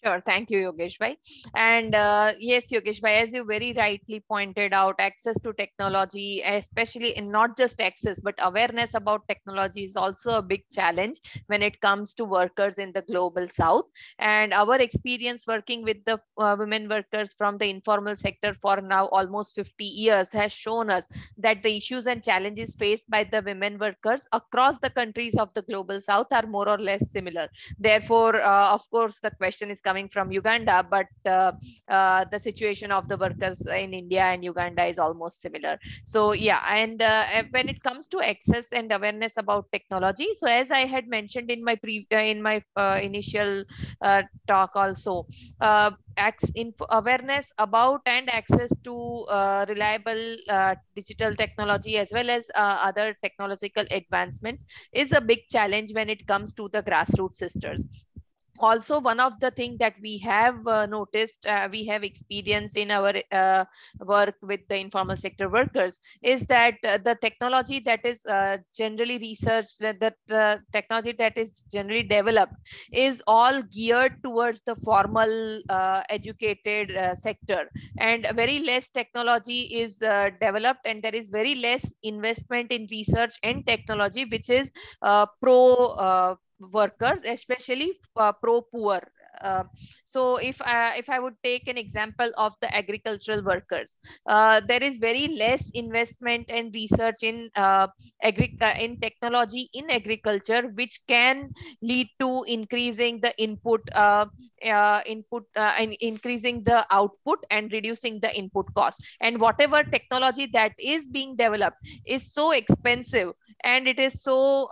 Sure. Thank you, Yogesh Bhai. And yes, Yogesh Bhai, as you very rightly pointed out, access to technology, especially in not just access, but awareness about technology is also a big challenge when it comes to workers in the global south. And our experience working with the women workers from the informal sector for now almost 50 years has shown us that the issues and challenges faced by the women workers across the countries of the global south are more or less similar. Therefore, of course, the question is coming from Uganda, but the situation of the workers in India and Uganda is almost similar. So yeah, and when it comes to access and awareness about technology, so as I had mentioned in my initial talk also, awareness about and access to reliable digital technology as well as other technological advancements is a big challenge when it comes to the grassroots sisters. Also, one of the things that we have noticed, we have experienced in our work with the informal sector workers is that the technology that is generally researched, that technology that is generally developed is all geared towards the formal educated sector, and very less technology is developed, and there is very less investment in research and technology which is pro workers, especially pro-poor. So if I would take an example of the agricultural workers, there is very less investment and research in technology in agriculture, which can lead to increasing the increasing the output and reducing the input cost. And whatever technology that is being developed is so expensive, and it is so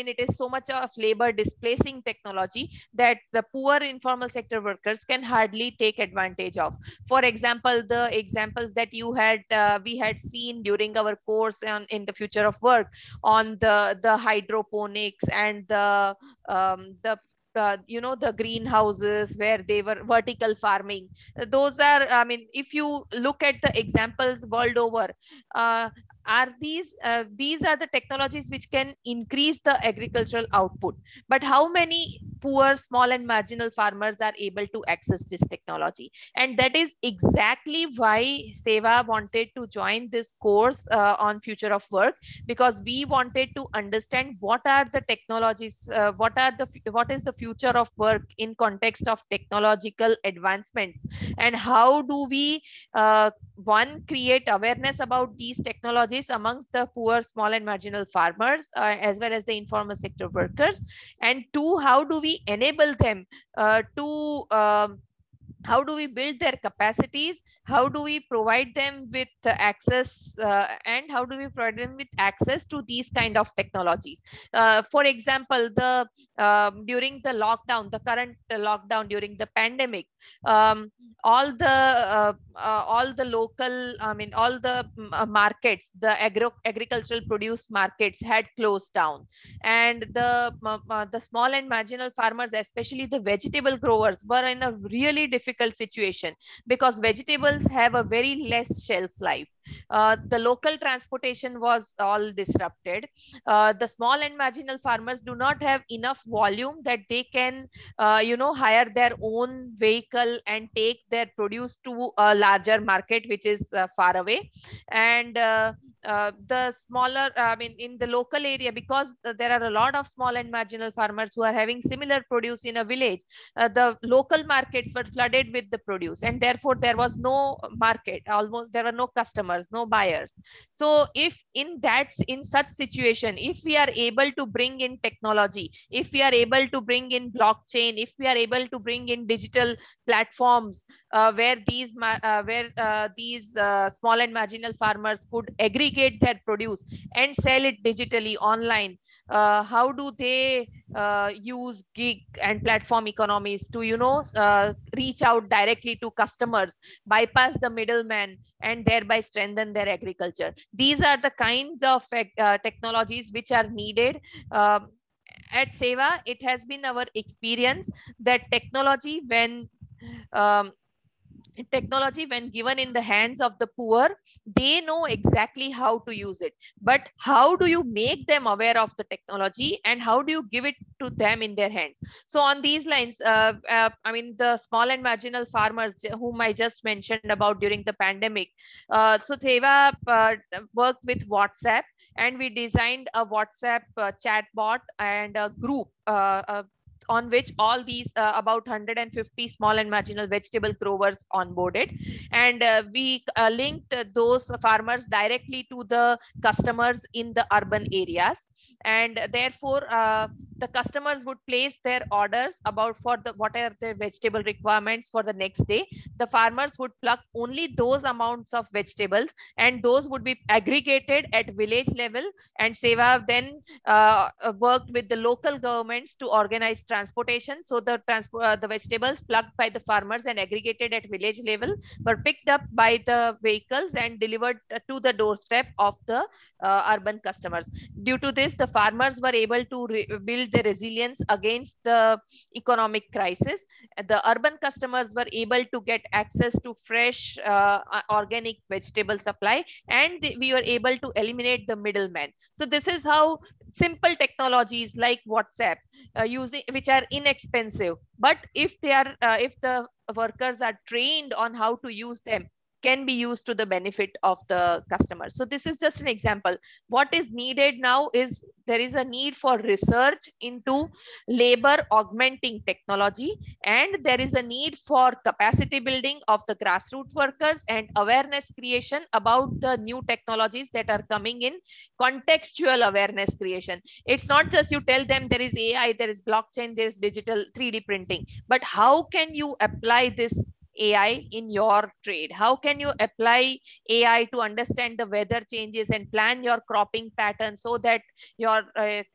it is so much of labor displacing technology that the poor informal sector workers can hardly take advantage of. For example, the examples that you had we had seen during our course on, in the future of work on the hydroponics and the greenhouses where they were vertical farming. Those are, I mean, if you look at the examples world over, these are the technologies which can increase the agricultural output. But how many poor, small and marginal farmers are able to access this technology? And that is exactly why Seva wanted to join this course on Future of Work, because we wanted to understand what are the technologies, what is the future of work in context of technological advancements, and how do we create awareness about these technologies amongst the poor, small and marginal farmers as well as the informal sector workers, and two, how do we enable them how do we build their capacities? How do we provide them with access and how do we provide them with access to these kind of technologies? For example, during the lockdown, the current lockdown during the pandemic, all the markets, the agricultural produce markets had closed down, and the small and marginal farmers, especially the vegetable growers, were in a really difficult situation because vegetables have a very less shelf life. The local transportation was all disrupted. The small and marginal farmers do not have enough volume that they can, hire their own vehicle and take their produce to a larger market, which is far away. And in the local area, because there are a lot of small and marginal farmers who are having similar produce in a village, the local markets were flooded with the produce, and therefore there was no market. Almost there were no customers, no buyers. So if in such situation, if we are able to bring in technology, if we are able to bring in blockchain, if we are able to bring in digital platforms where these small and marginal farmers could aggregate their produce and sell it digitally online, how do they use gig and platform economies to reach out directly to customers, bypass the middleman, and thereby strengthen their agriculture? These are the kinds of technologies which are needed. At SEWA, it has been our experience that technology, when technology, when given in the hands of the poor, they know exactly how to use it. But how do you make them aware of the technology, and how do you give it to them in their hands? So on these lines, I mean, the small and marginal farmers whom I just mentioned about during the pandemic. So Teva worked with WhatsApp, and we designed a WhatsApp chatbot and a group on which all these about 150 small and marginal vegetable growers onboarded. And we linked those farmers directly to the customers in the urban areas. And therefore, the customers would place their orders about what are their vegetable requirements for the next day. The farmers would pluck only those amounts of vegetables, and those would be aggregated at village level. And Seva then worked with the local governments to organize transportation. So the vegetables plucked by the farmers and aggregated at village level were picked up by the vehicles and delivered to the doorstep of the urban customers. Due to this, the farmers were able to build the resilience against the economic crisis. The urban customers were able to get access to fresh organic vegetable supply, and we were able to eliminate the middleman. So this is how simple technologies like WhatsApp, which are inexpensive, but if the workers are trained on how to use them, can be used to the benefit of the customer. So this is just an example. What is needed now is there is a need for research into labor augmenting technology, and there is a need for capacity building of the grassroots workers and awareness creation about the new technologies that are coming in, contextual awareness creation. It's not just you tell them there is AI, there is blockchain, there is digital 3D printing, but how can you apply this AI in your trade? How can you apply AI to understand the weather changes and plan your cropping pattern so that your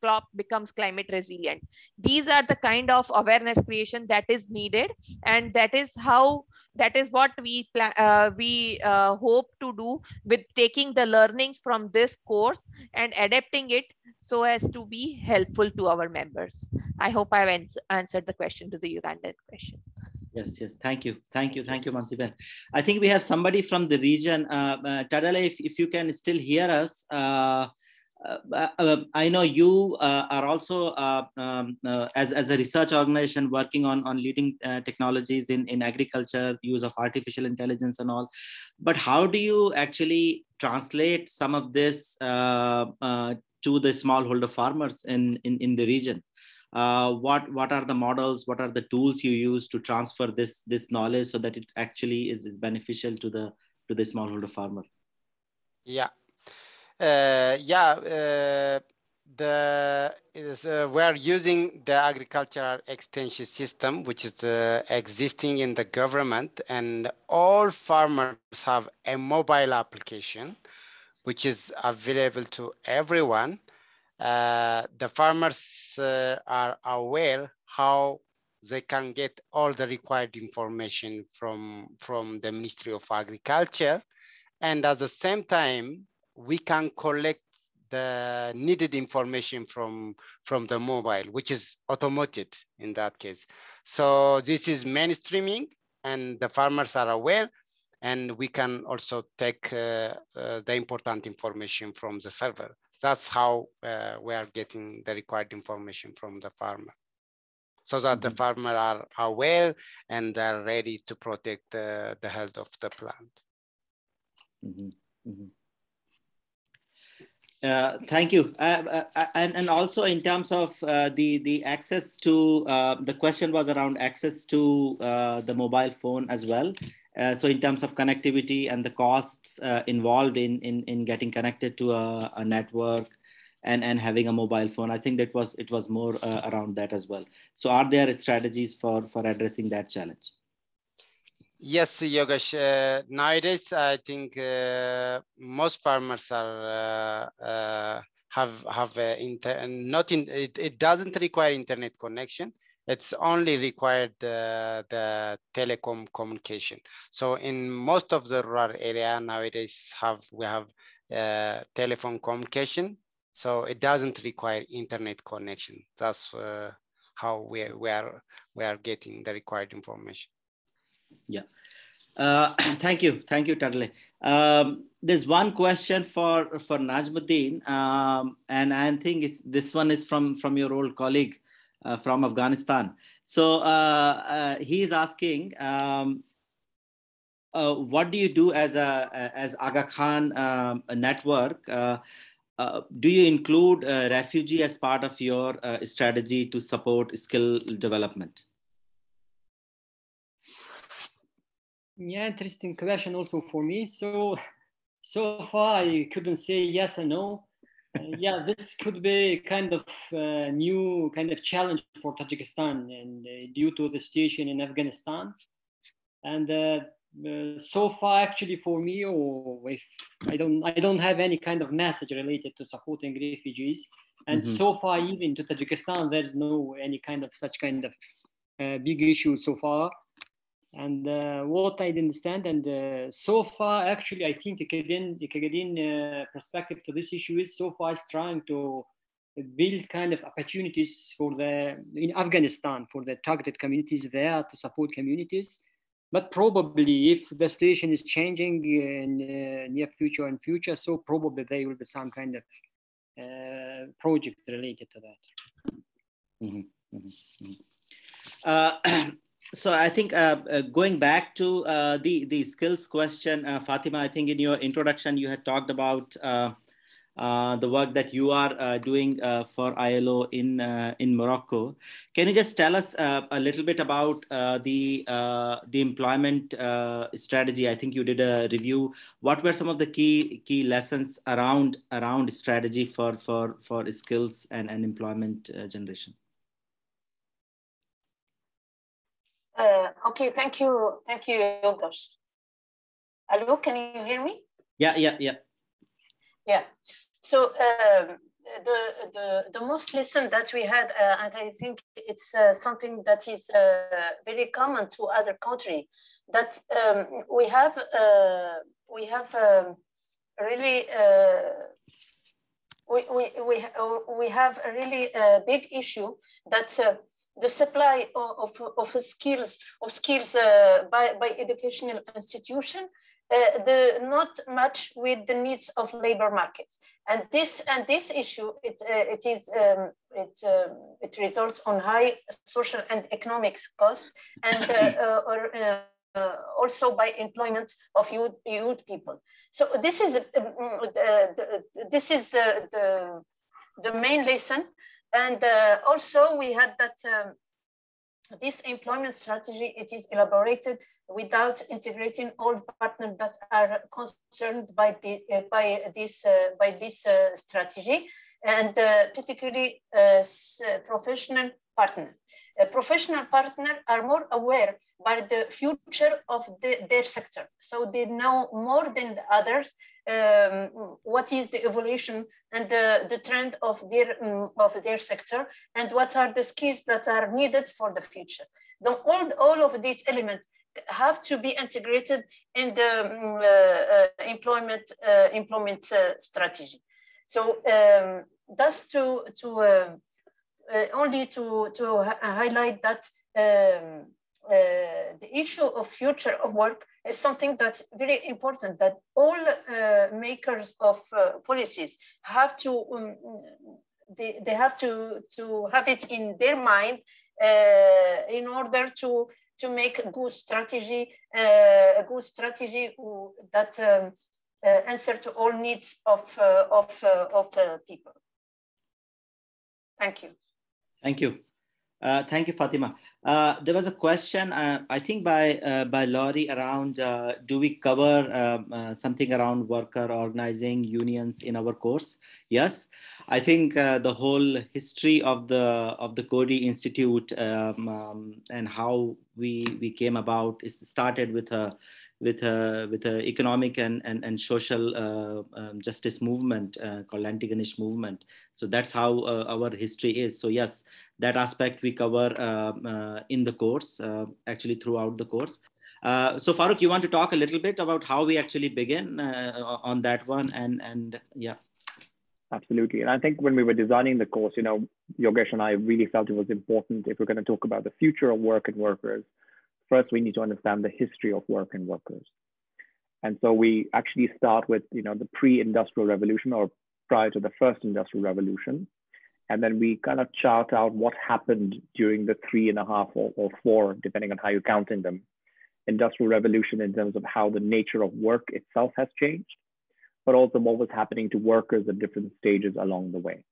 crop becomes climate resilient? These are the kind of awareness creation that is needed, and that is what we hope to do with taking the learnings from this course and adapting it so as to be helpful to our members. I hope I've answered the question to the Ugandan question. Yes, yes. Thank you. Thank you. Thank you, Mansi Bhai. I think we have somebody from the region. Tadele, if you can still hear us, I know you are also, as a research organization, working on leading technologies in agriculture, use of artificial intelligence and all. But how do you actually translate some of this to the smallholder farmers in the region? What are the models? What are the tools you use to transfer this knowledge so that it actually is beneficial to the smallholder farmer? Yeah, we are using the agricultural extension system, which is existing in the government, and all farmers have a mobile application, which is available to everyone. The farmers are aware how they can get all the required information from the Ministry of Agriculture. And at the same time, we can collect the needed information from the mobile, which is automated in that case. So this is mainstreaming, and the farmers are aware, and we can also take the important information from the server. That's how we are getting the required information from the farmer, so that the farmer are aware and are ready to protect the health of the plant. Mm-hmm. Mm-hmm. Thank you. And also in terms of the access to, the question was around access to the mobile phone as well. So in terms of connectivity and the costs involved in getting connected to a network and having a mobile phone, I think it was more around that as well. So are there strategies for addressing that challenge? Yes, Yogesh. Nowadays, I think most farmers are it doesn't require internet connection. It's only required the telecom communication. So in most of the rural area nowadays, we have telephone communication. So it doesn't require internet connection. That's how we are getting the required information. Yeah. Thank you, Tadele. There's one question for Najmuddin, and I think this one is from your old colleague from Afghanistan. So he is asking, what do you do as Aga Khan network? Do you include refugee as part of your strategy to support skill development? Yeah, interesting question also for me. So far I couldn't say yes or no. Yeah, this could be kind of new kind of challenge for Tajikistan, and due to the situation in Afghanistan. And so far, actually, for me, or if I don't have any kind of message related to supporting refugees. And so far, even to Tajikistan, there's no any kind of such kind of big issue so far. And what I understand, and so far, actually, I think the Canadian perspective to this issue is so far is trying to build kind of opportunities in Afghanistan for the targeted communities there to support communities. But probably if the situation is changing in the near future and future, so probably there will be some kind of project related to that. So I think going back to the skills question, Fatima, I think in your introduction, you had talked about the work that you are doing for ILO in Morocco. Can you just tell us a little bit about the employment strategy? I think you did a review. What were some of the key lessons around strategy for skills and employment generation? Okay, thank you, Yogesh. Hello, can you hear me? Yeah. So the most lesson that we had, and I think it's something that is very common to other countries, that we have a really big issue that. The supply of skills by educational institution, not much with the needs of labor markets, and this issue it results on high social and economic costs, and also by employment of youth people. So this is the main lesson. And also we had that this employment strategy, it is elaborated without integrating all partners that are concerned by this strategy, and particularly professional partners. Professional partners are more aware by the future of their sector. So they know more than the others what is the evolution and the trend of their sector, and what are the skills that are needed for the future. Then all of these elements have to be integrated in the employment strategy. So that's only to highlight that the issue of future of work is something that's very important, that all makers of policies have to they have to have it in their mind in order to make a good strategy that answer to all needs of people. Thank you. Thank you. Thank you, Fatima. There was a question, I think by Laurie, around do we cover something around worker organizing unions in our course? Yes, I think the whole history of the Coady Institute and how we came about is started with a economic and social justice movement called Antigonish movement. So that's how our history is. So yes, that aspect we cover in the course, actually throughout the course. So Farouk, you want to talk a little bit about how we actually begin on that one, and yeah. Absolutely, and I think when we were designing the course, you know, Yogesh and I really felt it was important if we're going to talk about the future of work and workers, first we need to understand the history of work and workers. And so we actually start with, the pre-industrial revolution or prior to the first industrial revolution. And then we kind of chart out what happened during the 3.5 or 4, depending on how you're counting them, industrial revolution in terms of how the nature of work itself has changed, but also what was happening to workers at different stages along the way.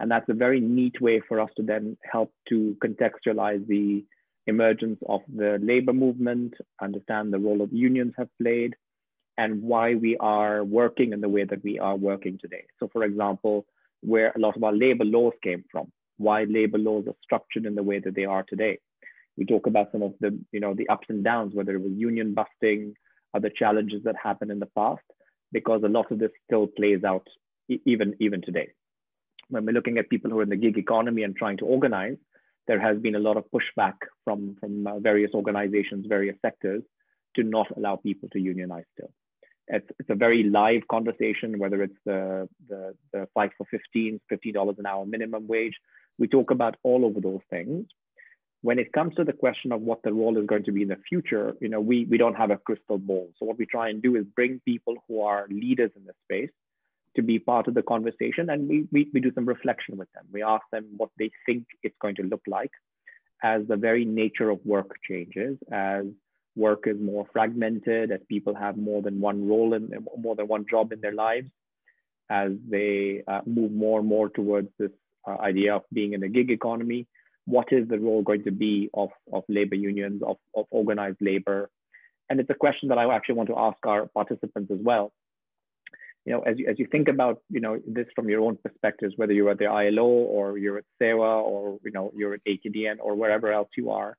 And that's a very neat way for us to then help to contextualize the emergence of the labor movement, understand the role that unions have played, and why we are working in the way that we are working today. So for example, where a lot of our labor laws came from, why labor laws are structured in the way that they are today. We talk about some of the, the ups and downs, whether it was union busting, other challenges that happened in the past, because a lot of this still plays out even today. When we're looking at people who are in the gig economy and trying to organize, there has been a lot of pushback from various organizations, various sectors, to not allow people to unionize still. It's a very live conversation, whether it's the fight for $15 an hour minimum wage. We talk about all of those things. When it comes to the question of what the role is going to be in the future, we don't have a crystal ball. So what we try and do is bring people who are leaders in this space to be part of the conversation. And we do some reflection with them. We ask them what they think it's going to look like as the very nature of work changes, as work is more fragmented, as people have more than one role and more than one job in their lives, as they move more and more towards this idea of being in a gig economy. What is the role going to be of labor unions, of organized labor? And it's a question that I actually want to ask our participants as well. As you think about this from your own perspectives, whether you're at the ILO or you're at SEWA or you're at AKDN or wherever else you are,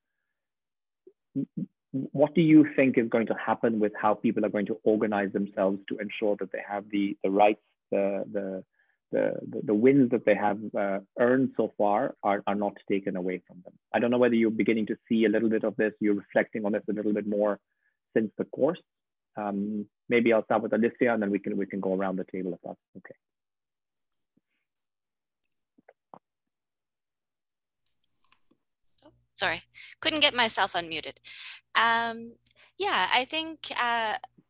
what do you think is going to happen with how people are going to organize themselves to ensure that they have the rights, the wins that they have earned so far are not taken away from them? I don't know whether you're beginning to see a little bit of this, you're reflecting on this a little bit more since the course. Maybe I'll start with Alicia and then we can go around the table if that's okay. Sorry, couldn't get myself unmuted. Yeah, I think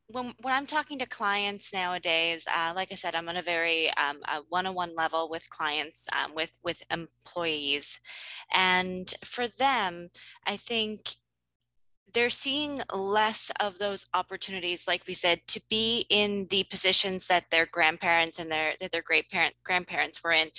when I'm talking to clients nowadays, like I said, I'm on a very one-on-one level with clients, with employees. And for them, I think they're seeing less of those opportunities, like we said, to be in the positions that their grandparents and their great grandparents were in,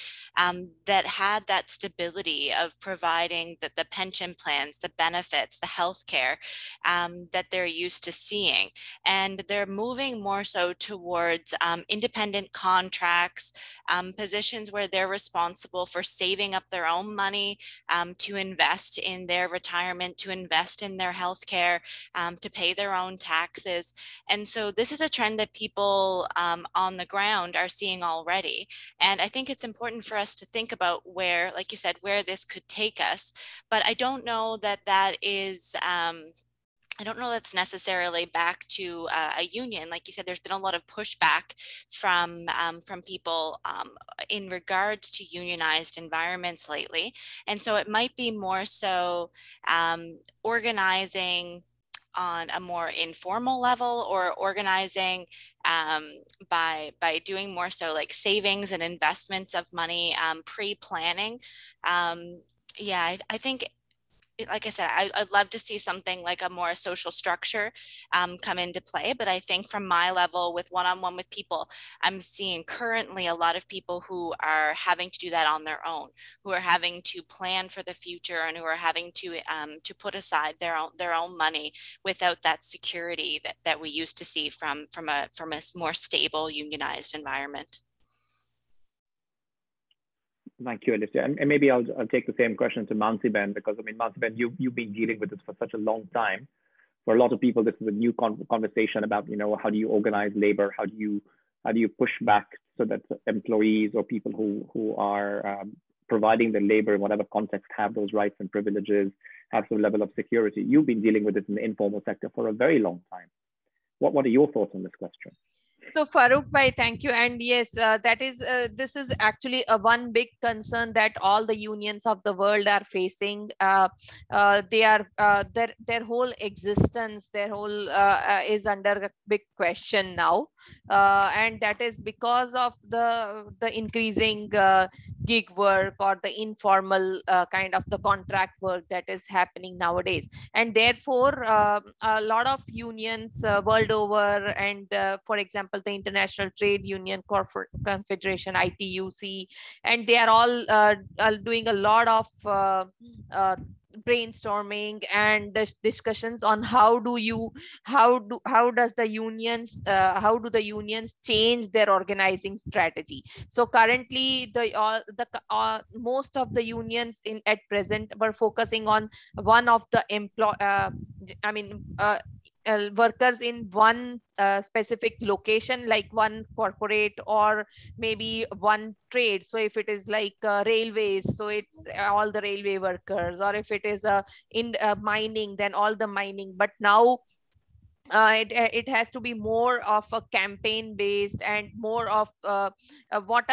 that had that stability of providing the pension plans, the benefits, the healthcare that they're used to seeing. And they're moving more so towards independent contracts, positions where they're responsible for saving up their own money to invest in their retirement, to invest in their health care, to pay their own taxes. And so this is a trend that people on the ground are seeing already. And I think it's important for us to think about where, like you said, where this could take us. But I don't know that that is, I don't know that's necessarily back to a union. Like you said, there's been a lot of pushback from people in regards to unionized environments lately. And so it might be more so organizing on a more informal level, or organizing by doing more so like savings and investments of money, pre-planning. Yeah, I think, like I said, I'd love to see something like a more social structure come into play. But I think from my level with one-on-one with people, I'm seeing currently a lot of people who are having to do that on their own, who are having to plan for the future and who are having to put aside their own money without that security that we used to see from a more stable unionized environment. Thank you, Alicia. And maybe I'll take the same question to Mansi Ben, because I mean, Mansi Ben, you've been dealing with this for such a long time. For a lot of people, this is a new conversation about, how do you organize labor? How do you push back so that employees or people who are providing the labor in whatever context have those rights and privileges, have some level of security? You've been dealing with this in the informal sector for a very long time. What are your thoughts on this question? So Farouk bhai, thank you. And yes, that is, this is actually a one big concern that all the unions of the world are facing. They are, their whole existence, their whole is under a big question now. And that is because of the increasing gig work or the informal kind of the contract work that is happening nowadays. And therefore, a lot of unions world over, and for example, the International Trade Union Confederation, ITUC, and they are doing a lot of brainstorming and discussions on how do the unions change their organizing strategy. So currently most of the unions at present were focusing on one of the workers in one specific location, like one corporate or maybe one trade. So if it is like railways, so it's all the railway workers, or if it is in mining, then all the mining. But now it has to be more of a campaign based and more of what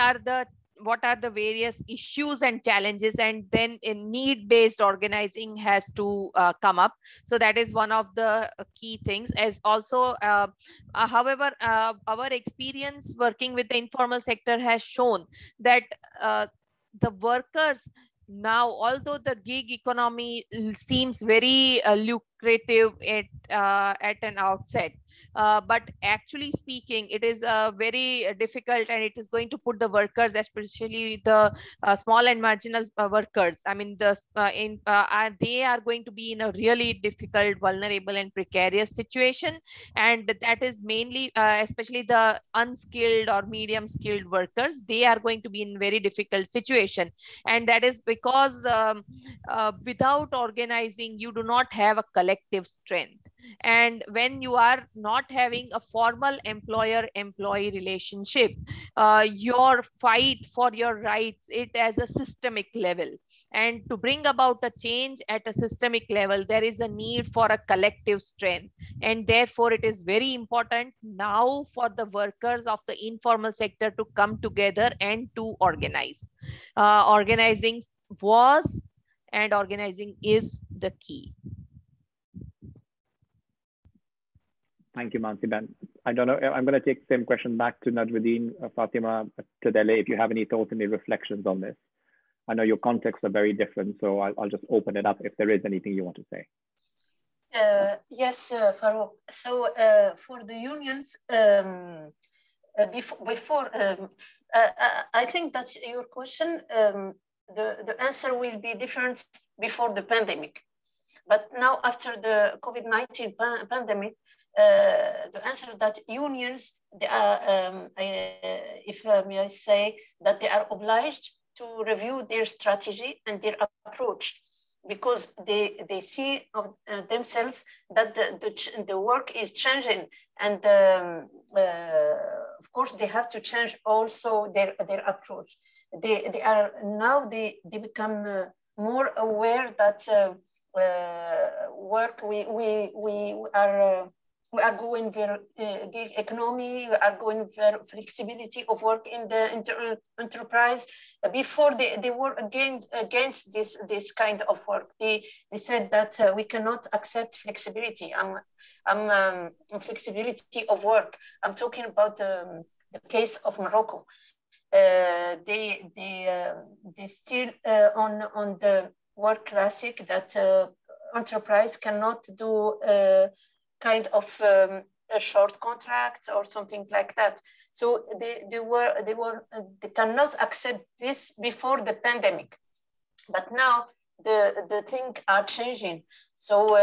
are the various issues and challenges, and then a need-based organizing has to come up. So that is one of the key things. As also, however, our experience working with the informal sector has shown that the workers now, although the gig economy seems very lucrative at an outset, but actually speaking, it is very difficult, and it is going to put the workers, especially the small and marginal workers. I mean, they are going to be in a really difficult, vulnerable and precarious situation. And that is mainly, especially the unskilled or medium skilled workers, they are going to be in very difficult situation. And that is because without organizing, you do not have a collective strength. And when you are not having a formal employer-employee relationship, your fight for your rights, it as a systemic level. And to bring about a change at a systemic level, there is a need for a collective strength. And therefore, it is very important now for the workers of the informal sector to come together and to organize. Organizing was and organizing is the key. Thank you, Mansi Ben. I don't know, I'm going to take the same question back to Najmuddin, Fatima, Tadele, if you have any thoughts and any reflections on this. I know your contexts are very different, so I'll just open it up if there is anything you want to say. Yes, Farouk. So for the unions, I think that's your question. The answer will be different before the pandemic. But now after the COVID-19 pandemic, the answer that unions, they are, if may I say, that they are obliged to review their strategy and their approach, because they see of themselves that the work is changing, and of course they have to change also their approach. They are now they become more aware that work we are. We are going for gig economy, we are going for flexibility of work in the enterprise. Before they were against this kind of work. They said that we cannot accept flexibility. Flexibility of work. I'm talking about the case of Morocco. They still on the work classic that enterprise cannot do kind of a short contract or something like that. So they cannot accept this before the pandemic, but now the things are changing. So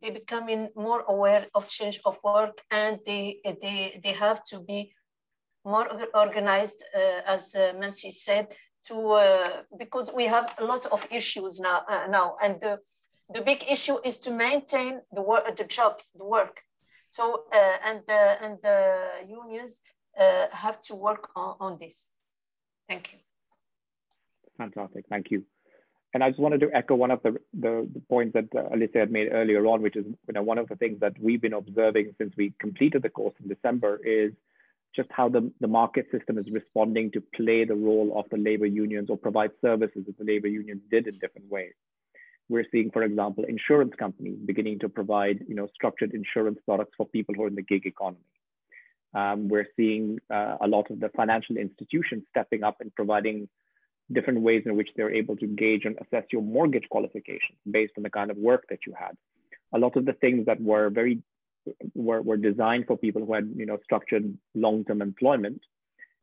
they becoming more aware of change of work, and they have to be more organized, as Mansi said, to because we have a lot of issues now. And the big issue is to maintain the work. So and the unions have to work on this. Thank you. Fantastic, thank you. And I just wanted to echo one of the points that Alicia had made earlier on, which is, you know, one of the things that we've been observing since we completed the course in December is just how the market system is responding to play the role of the labor unions or provide services that the labor unions did in different ways. We're seeing, for example, insurance companies beginning to provide, you know, structured insurance products for people who are in the gig economy. We're seeing a lot of the financial institutions stepping up and providing different ways in which they're able to gauge and assess your mortgage qualifications based on the kind of work that you had. A lot of the things that were designed for people who had, you know, structured long-term employment,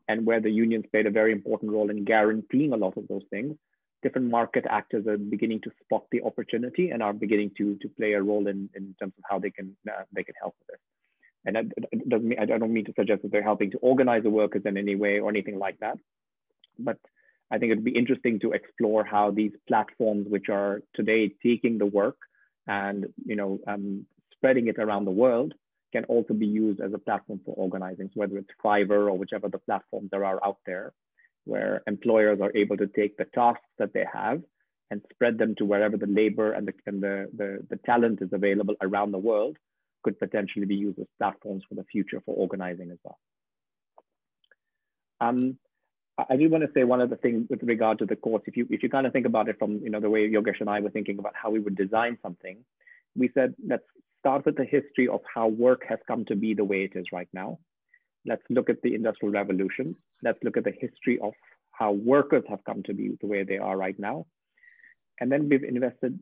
and where the unions played a very important role in guaranteeing a lot of those things, different market actors are beginning to spot the opportunity and are beginning to play a role in terms of how they can help with this. And it doesn't mean, I don't mean to suggest that they're helping to organize the workers in any way or anything like that, but I think it'd be interesting to explore how these platforms, which are today taking the work and, you know, spreading it around the world, can also be used as a platform for organizing. So whether it's Fiverr or whichever the platforms there are out there, where employers are able to take the tasks that they have and spread them to wherever the labor and the talent is available around the world, could potentially be used as platforms for the future for organizing as well. I do want to say one other thing with regard to the course. If you kind of think about it from, you know, the way Yogesh and I were thinking about how we would design something, we said, let's start with the history of how work has come to be the way it is right now. Let's look at the Industrial Revolution. Let's look at the history of how workers have come to be the way they are right now. And then we've invested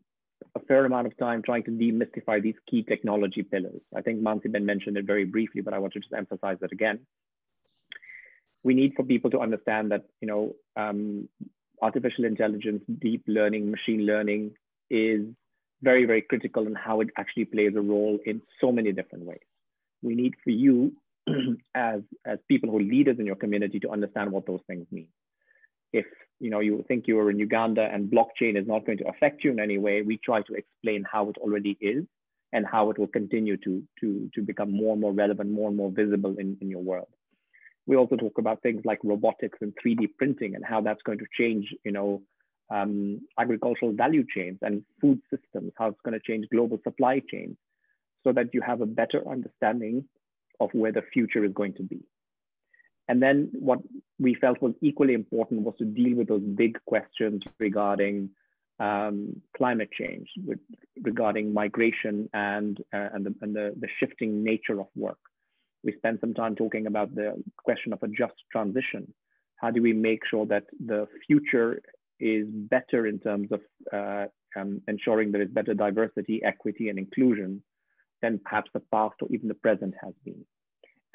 a fair amount of time trying to demystify these key technology pillars. I think Mansi Ben mentioned it very briefly, but I want to just emphasize that again. We need for people to understand that, you know, artificial intelligence, deep learning, machine learning is very, very critical in how it actually plays a role in so many different ways. We need for you as people who are leaders in your community to understand what those things mean. If you know, you think you are in Uganda and blockchain is not going to affect you in any way, we try to explain how it already is and how it will continue to become more and more relevant, more and more visible in your world. We also talk about things like robotics and 3D printing and how that's going to change, you know, agricultural value chains and food systems, how it's going to change global supply chains, so that you have a better understanding of where the future is going to be. And then what we felt was equally important was to deal with those big questions regarding climate change, regarding migration and the shifting nature of work. We spent some time talking about the question of a just transition. How do we make sure that the future is better in terms of ensuring there is better diversity, equity, and inclusion than perhaps the past or even the present has been?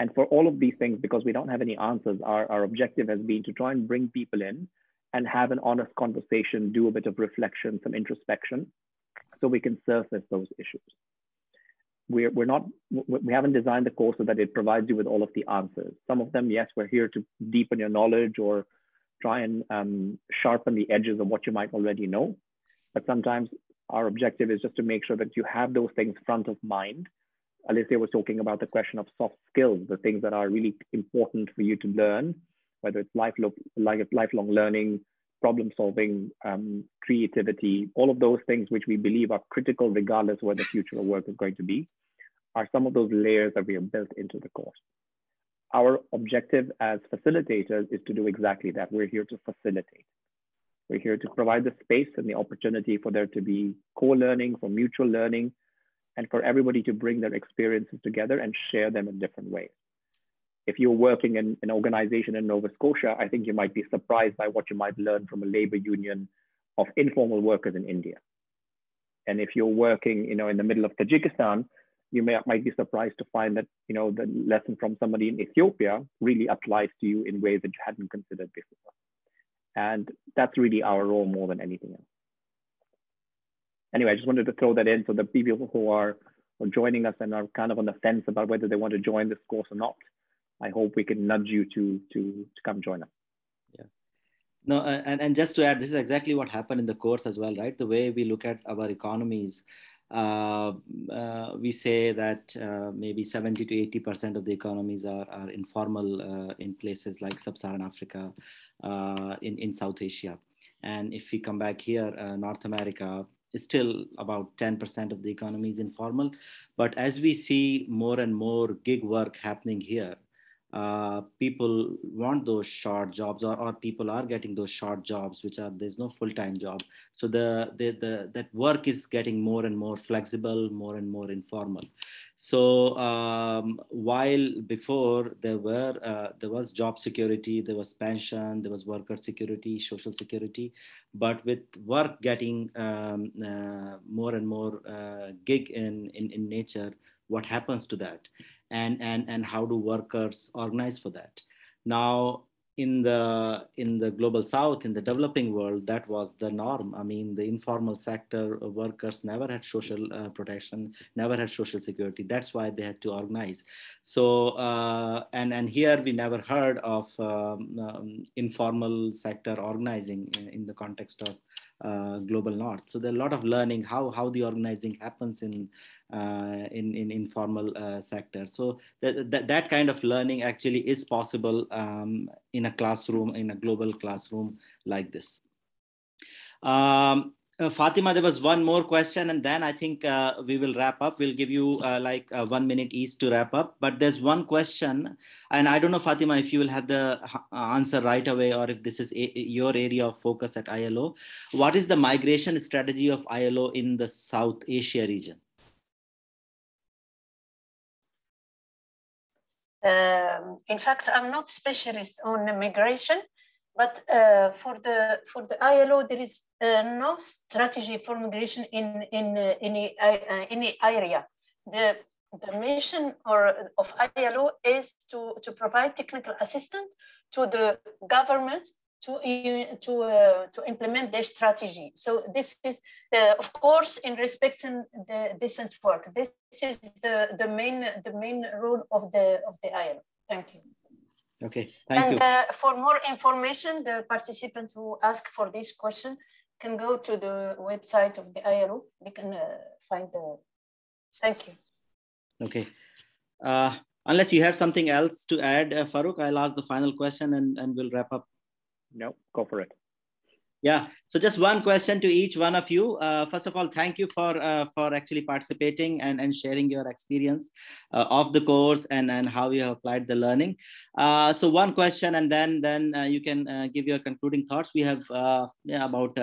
And for all of these things, because we don't have any answers, our objective has been to try and bring people in and have an honest conversation, do a bit of reflection, some introspection, so we can surface those issues. We haven't designed the course so that it provides you with all of the answers. Some of them, yes, we're here to deepen your knowledge or try and sharpen the edges of what you might already know. But sometimes our objective is just to make sure that you have those things front of mind. Alicia was talking about the question of soft skills, the things that are really important for you to learn, whether it's lifelong learning, problem solving, creativity, all of those things which we believe are critical regardless of where the future of work is going to be, are some of those layers that we have built into the course. Our objective as facilitators is to do exactly that. We're here to facilitate. We're here to provide the space and the opportunity for there to be co-learning, for mutual learning, and for everybody to bring their experiences together and share them in different ways. If you're working in an organization in Nova Scotia, I think you might be surprised by what you might learn from a labor union of informal workers in India. And if you're working, you know, in the middle of Tajikistan, you might be surprised to find that, you know, the lesson from somebody in Ethiopia really applies to you in ways that you hadn't considered before. And that's really our role more than anything else. Anyway, I just wanted to throw that in so the people who are joining us and are kind of on the fence about whether they want to join this course or not, I hope we can nudge you to come join us. Yeah. No, and just to add, this is exactly what happened in the course as well, right? The way we look at our economies, we say that maybe 70 to 80% of the economies are informal in places like Sub-Saharan Africa, in South Asia. And if we come back here, North America, is still about 10% of the economy is informal. But as we see more and more gig work happening here, people want those short jobs, or people are getting those short jobs, which are, there's no full-time job. So that work is getting more and more flexible, more and more informal. So while before there was job security, there was pension, there was worker security, social security, but with work getting more and more gig in nature, what happens to that? And how do workers organize for that? Now, in the global south, in the developing world, that was the norm. I mean, the informal sector workers never had social protection, never had social security. That's why they had to organize. So, and here we never heard of informal sector organizing in the context of global north. So there's a lot of learning how the organizing happens in informal sector. So that kind of learning actually is possible in a classroom, in a global classroom like this. Fatima, there was one more question, and then I think we will wrap up. We'll give you like 1 minute each to wrap up. But there's one question, and I don't know, Fatima, if you will have the answer right away, or if this is your area of focus at ILO. What is the migration strategy of ILO in the South Asia region? In fact, I'm not a specialist on migration. But for the ILO, there is no strategy for migration in any area. The mission of ILO is to provide technical assistance to the government to implement their strategy. So this is of course in respecting the decent work. This is the main role of the ILO. Thank you. Okay, thank you. For more information, the participants who ask for this question can go to the website of the ILO. They can find the. Thank you. Okay. Unless you have something else to add, Farouk, I'll ask the final question and we'll wrap up. No, go for it. Yeah, so just one question to each one of you. First of all, thank you for actually participating and sharing your experience of the course and how you have applied the learning. So one question, and then you can give your concluding thoughts. We have about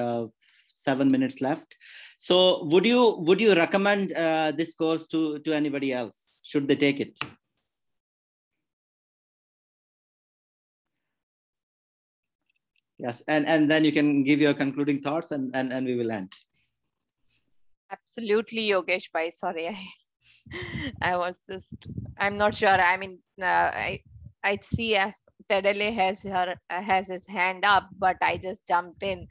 7 minutes left. So would you recommend this course to anybody else? Should they take it? Yes, and then you can give your concluding thoughts and we will end. Absolutely, Yogesh bhai. Sorry, I was just, I'm not sure. I mean, I see Tadele has his hand up, but I just jumped in.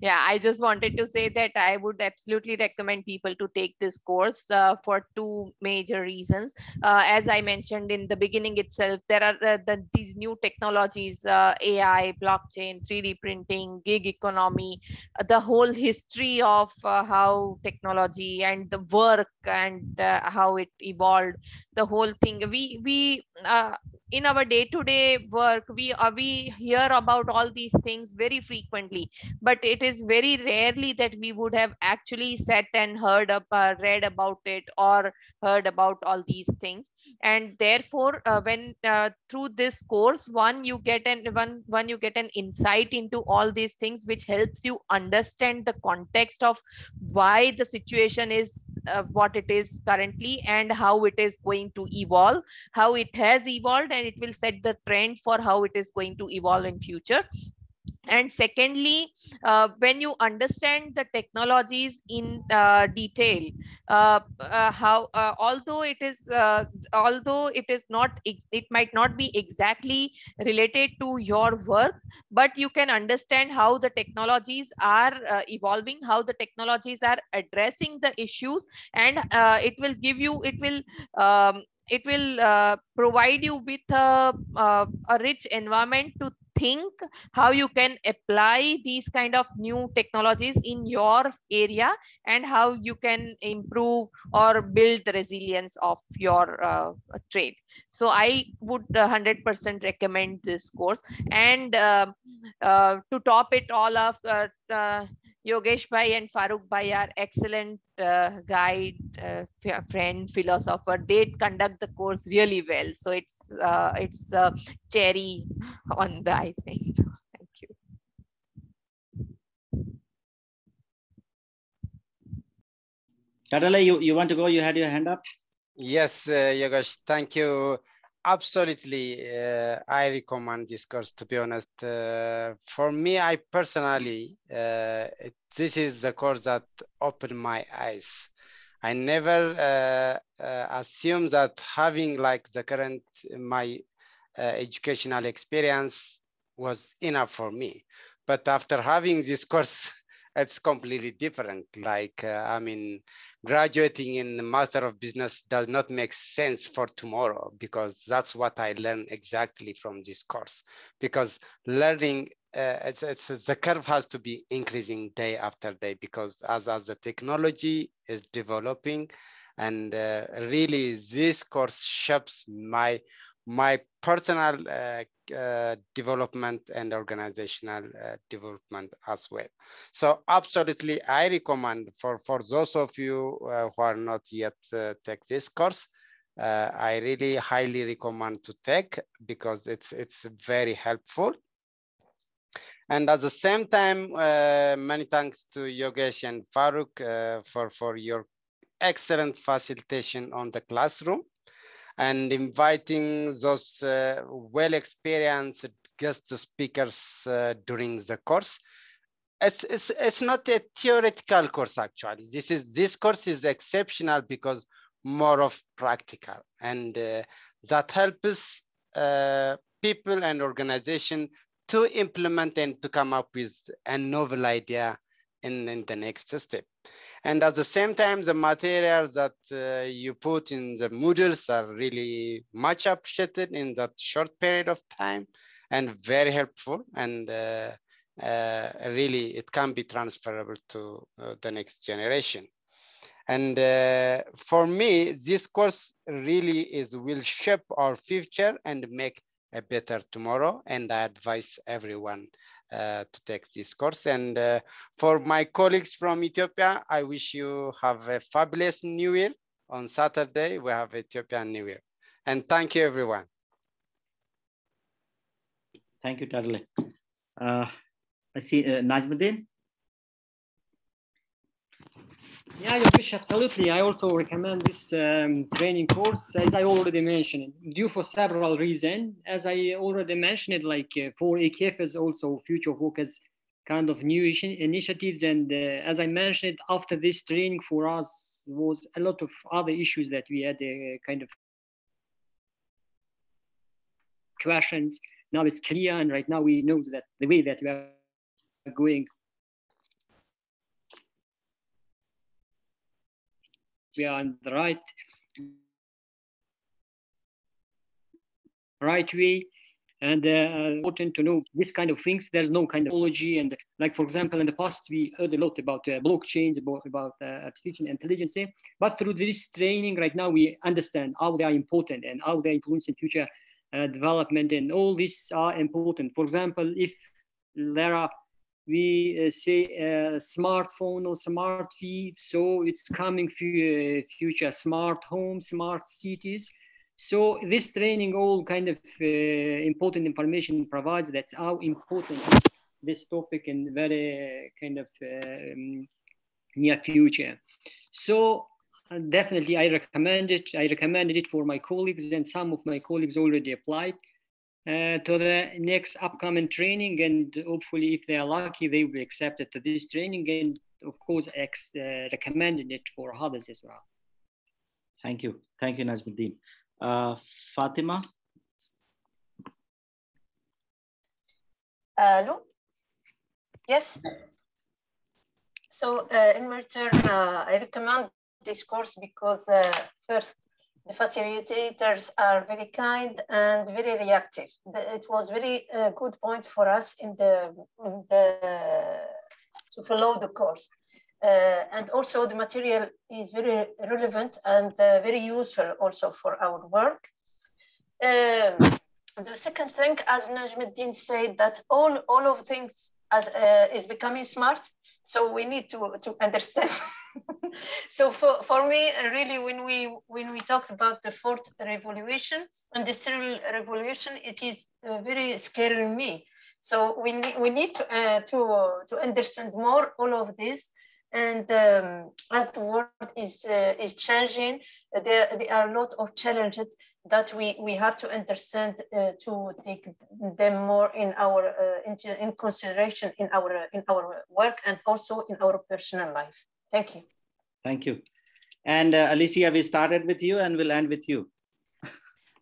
Yeah, I just wanted to say that I would absolutely recommend people to take this course for two major reasons. As I mentioned in the beginning itself, there are these new technologies, AI, blockchain, 3D printing, gig economy, the whole history of how technology and the work and how it evolved, the whole thing. We in our day-to-day work, we hear about all these things very frequently, but it is very rarely that we would have actually sat and read about it or heard about all these things. And therefore, when through this course, you get an insight into all these things, which helps you understand the context of why the situation is what it is currently and how it is going to evolve, how it has evolved, and it will set the trend for how it is going to evolve in future. And secondly, when you understand the technologies in detail, how although it might not be exactly related to your work, but you can understand how the technologies are evolving, how the technologies are addressing the issues, and it will provide you with a rich environment to think how you can apply these kind of new technologies in your area and how you can improve or build the resilience of your trade. So I would 100% recommend this course. And to top it all off, Yogesh bhai and Farouk bhai are excellent guide, friend, philosopher, they conduct the course really well. So it's a cherry on the icing. So thank you. Tadele, you want to go? You had your hand up? Yes, Yogesh, thank you. Absolutely, I recommend this course, to be honest. For me, I personally, this is the course that opened my eyes. I never assumed that having like the current, my educational experience was enough for me. But after having this course, it's completely different. Like, I mean, graduating in the Master of Business does not make sense for tomorrow, because that's what I learned exactly from this course. Because learning, the curve has to be increasing day after day, because as the technology is developing, and really this course shapes my personal development and organizational development as well. So absolutely, I recommend for those of you who are not yet take this course, I really highly recommend to take, because it's very helpful. And at the same time, many thanks to Yogesh and Farouk for your excellent facilitation on the classroom, and inviting those well-experienced guest speakers during the course. It's not a theoretical course, actually. This course is exceptional because more of practical, and that helps people and organization to implement and to come up with a novel idea in the next step. And at the same time, the materials that you put in the Moodles are really much appreciated in that short period of time, and very helpful. And really, it can be transferable to the next generation. And for me, this course really will shape our future and make a better tomorrow. And I advise everyone to take this course. And for my colleagues from Ethiopia, I wish you have a fabulous New Year. On Saturday, we have Ethiopian New Year. And thank you, everyone. Thank you, Tadele. I see Najmuddin. Yeah, Yogesh, absolutely. I also recommend this training course, as I already mentioned, due for several reasons. As I already mentioned, like for AKF is also future focus kind of new initiatives. And as I mentioned, after this training for us was a lot of other issues that we had kind of questions. Now it's clear, and right now we know that the way that we are going, we are on the right way, and important to know this kind of things. There's no kind of technology, and like for example, in the past we heard a lot about blockchains, about artificial intelligence. But through this training, right now we understand how they are important and how they influence in future development, and all these are important. For example, if there are we say smartphone or smart feed, so it's coming future smart home, smart cities. So this training all kind of important information provides. That's how important this topic in very kind of near future. So definitely I recommend it. I recommended it for my colleagues, and some of my colleagues already applied to the next upcoming training, and hopefully if they are lucky, they will be accepted to this training, and of course recommended it for others as well. Thank you. Thank you, Najmuddin. Fatima? Hello? Yes. So in return, I recommend this course because first, the facilitators are very kind and very reactive. It was very good point for us to follow the course. And also the material is very relevant and very useful also for our work. The second thing, as Najmuddin said, that all of things is becoming smart. So we need to understand. So for me, really, when we talk about the fourth revolution, industrial revolution, it is very scaring me. So we need to understand more all of this. And as the world is changing, there are a lot of challenges that we have to understand to take them more in our in consideration in our work and also in our personal life. Thank you. Thank you. And Alicia, we started with you and we'll end with you.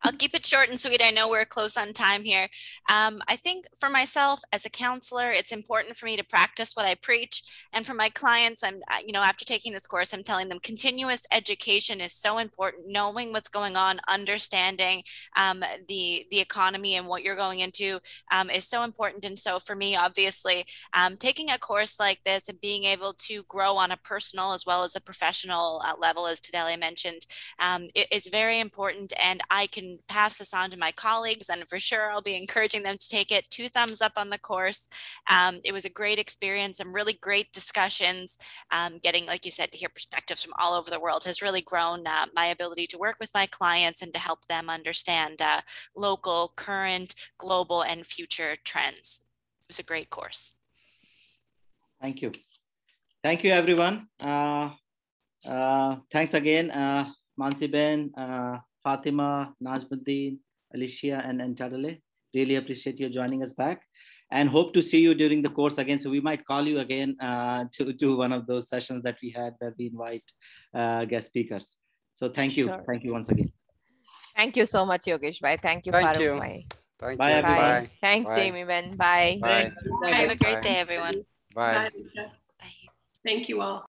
I'll keep it short and sweet. I know we're close on time here. I think for myself as a counselor, it's important for me to practice what I preach. And for my clients, after taking this course, I'm telling them continuous education is so important, knowing what's going on, understanding the economy and what you're going into is so important. And so for me, obviously, taking a course like this and being able to grow on a personal as well as a professional level, as Tadele mentioned, is very important. And I can pass this on to my colleagues, and for sure I'll be encouraging them to take it. 2 thumbs up on the course. It was a great experience, some really great discussions. Getting, like you said, to hear perspectives from all over the world has really grown my ability to work with my clients and to help them understand local, current, global, and future trends. It was a great course. Thank you. Thank you, everyone. Thanks again, Mansi Ben, Fatima, Najmuddin, Alicia, and Tadele. Really appreciate you joining us back, and hope to see you during the course again. So we might call you again to do one of those sessions that we had where we invite guest speakers. So thank you. Sure. Thank you once again. Thank you so much, Yogesh Bhai. Thank you, Farouk Bhai. Thank you. Bye, everyone. Bye. Thanks, bye. Jamie Ben. Bye. Bye. Bye. Have a great day, everyone. Bye. Bye. Bye. Thank you all.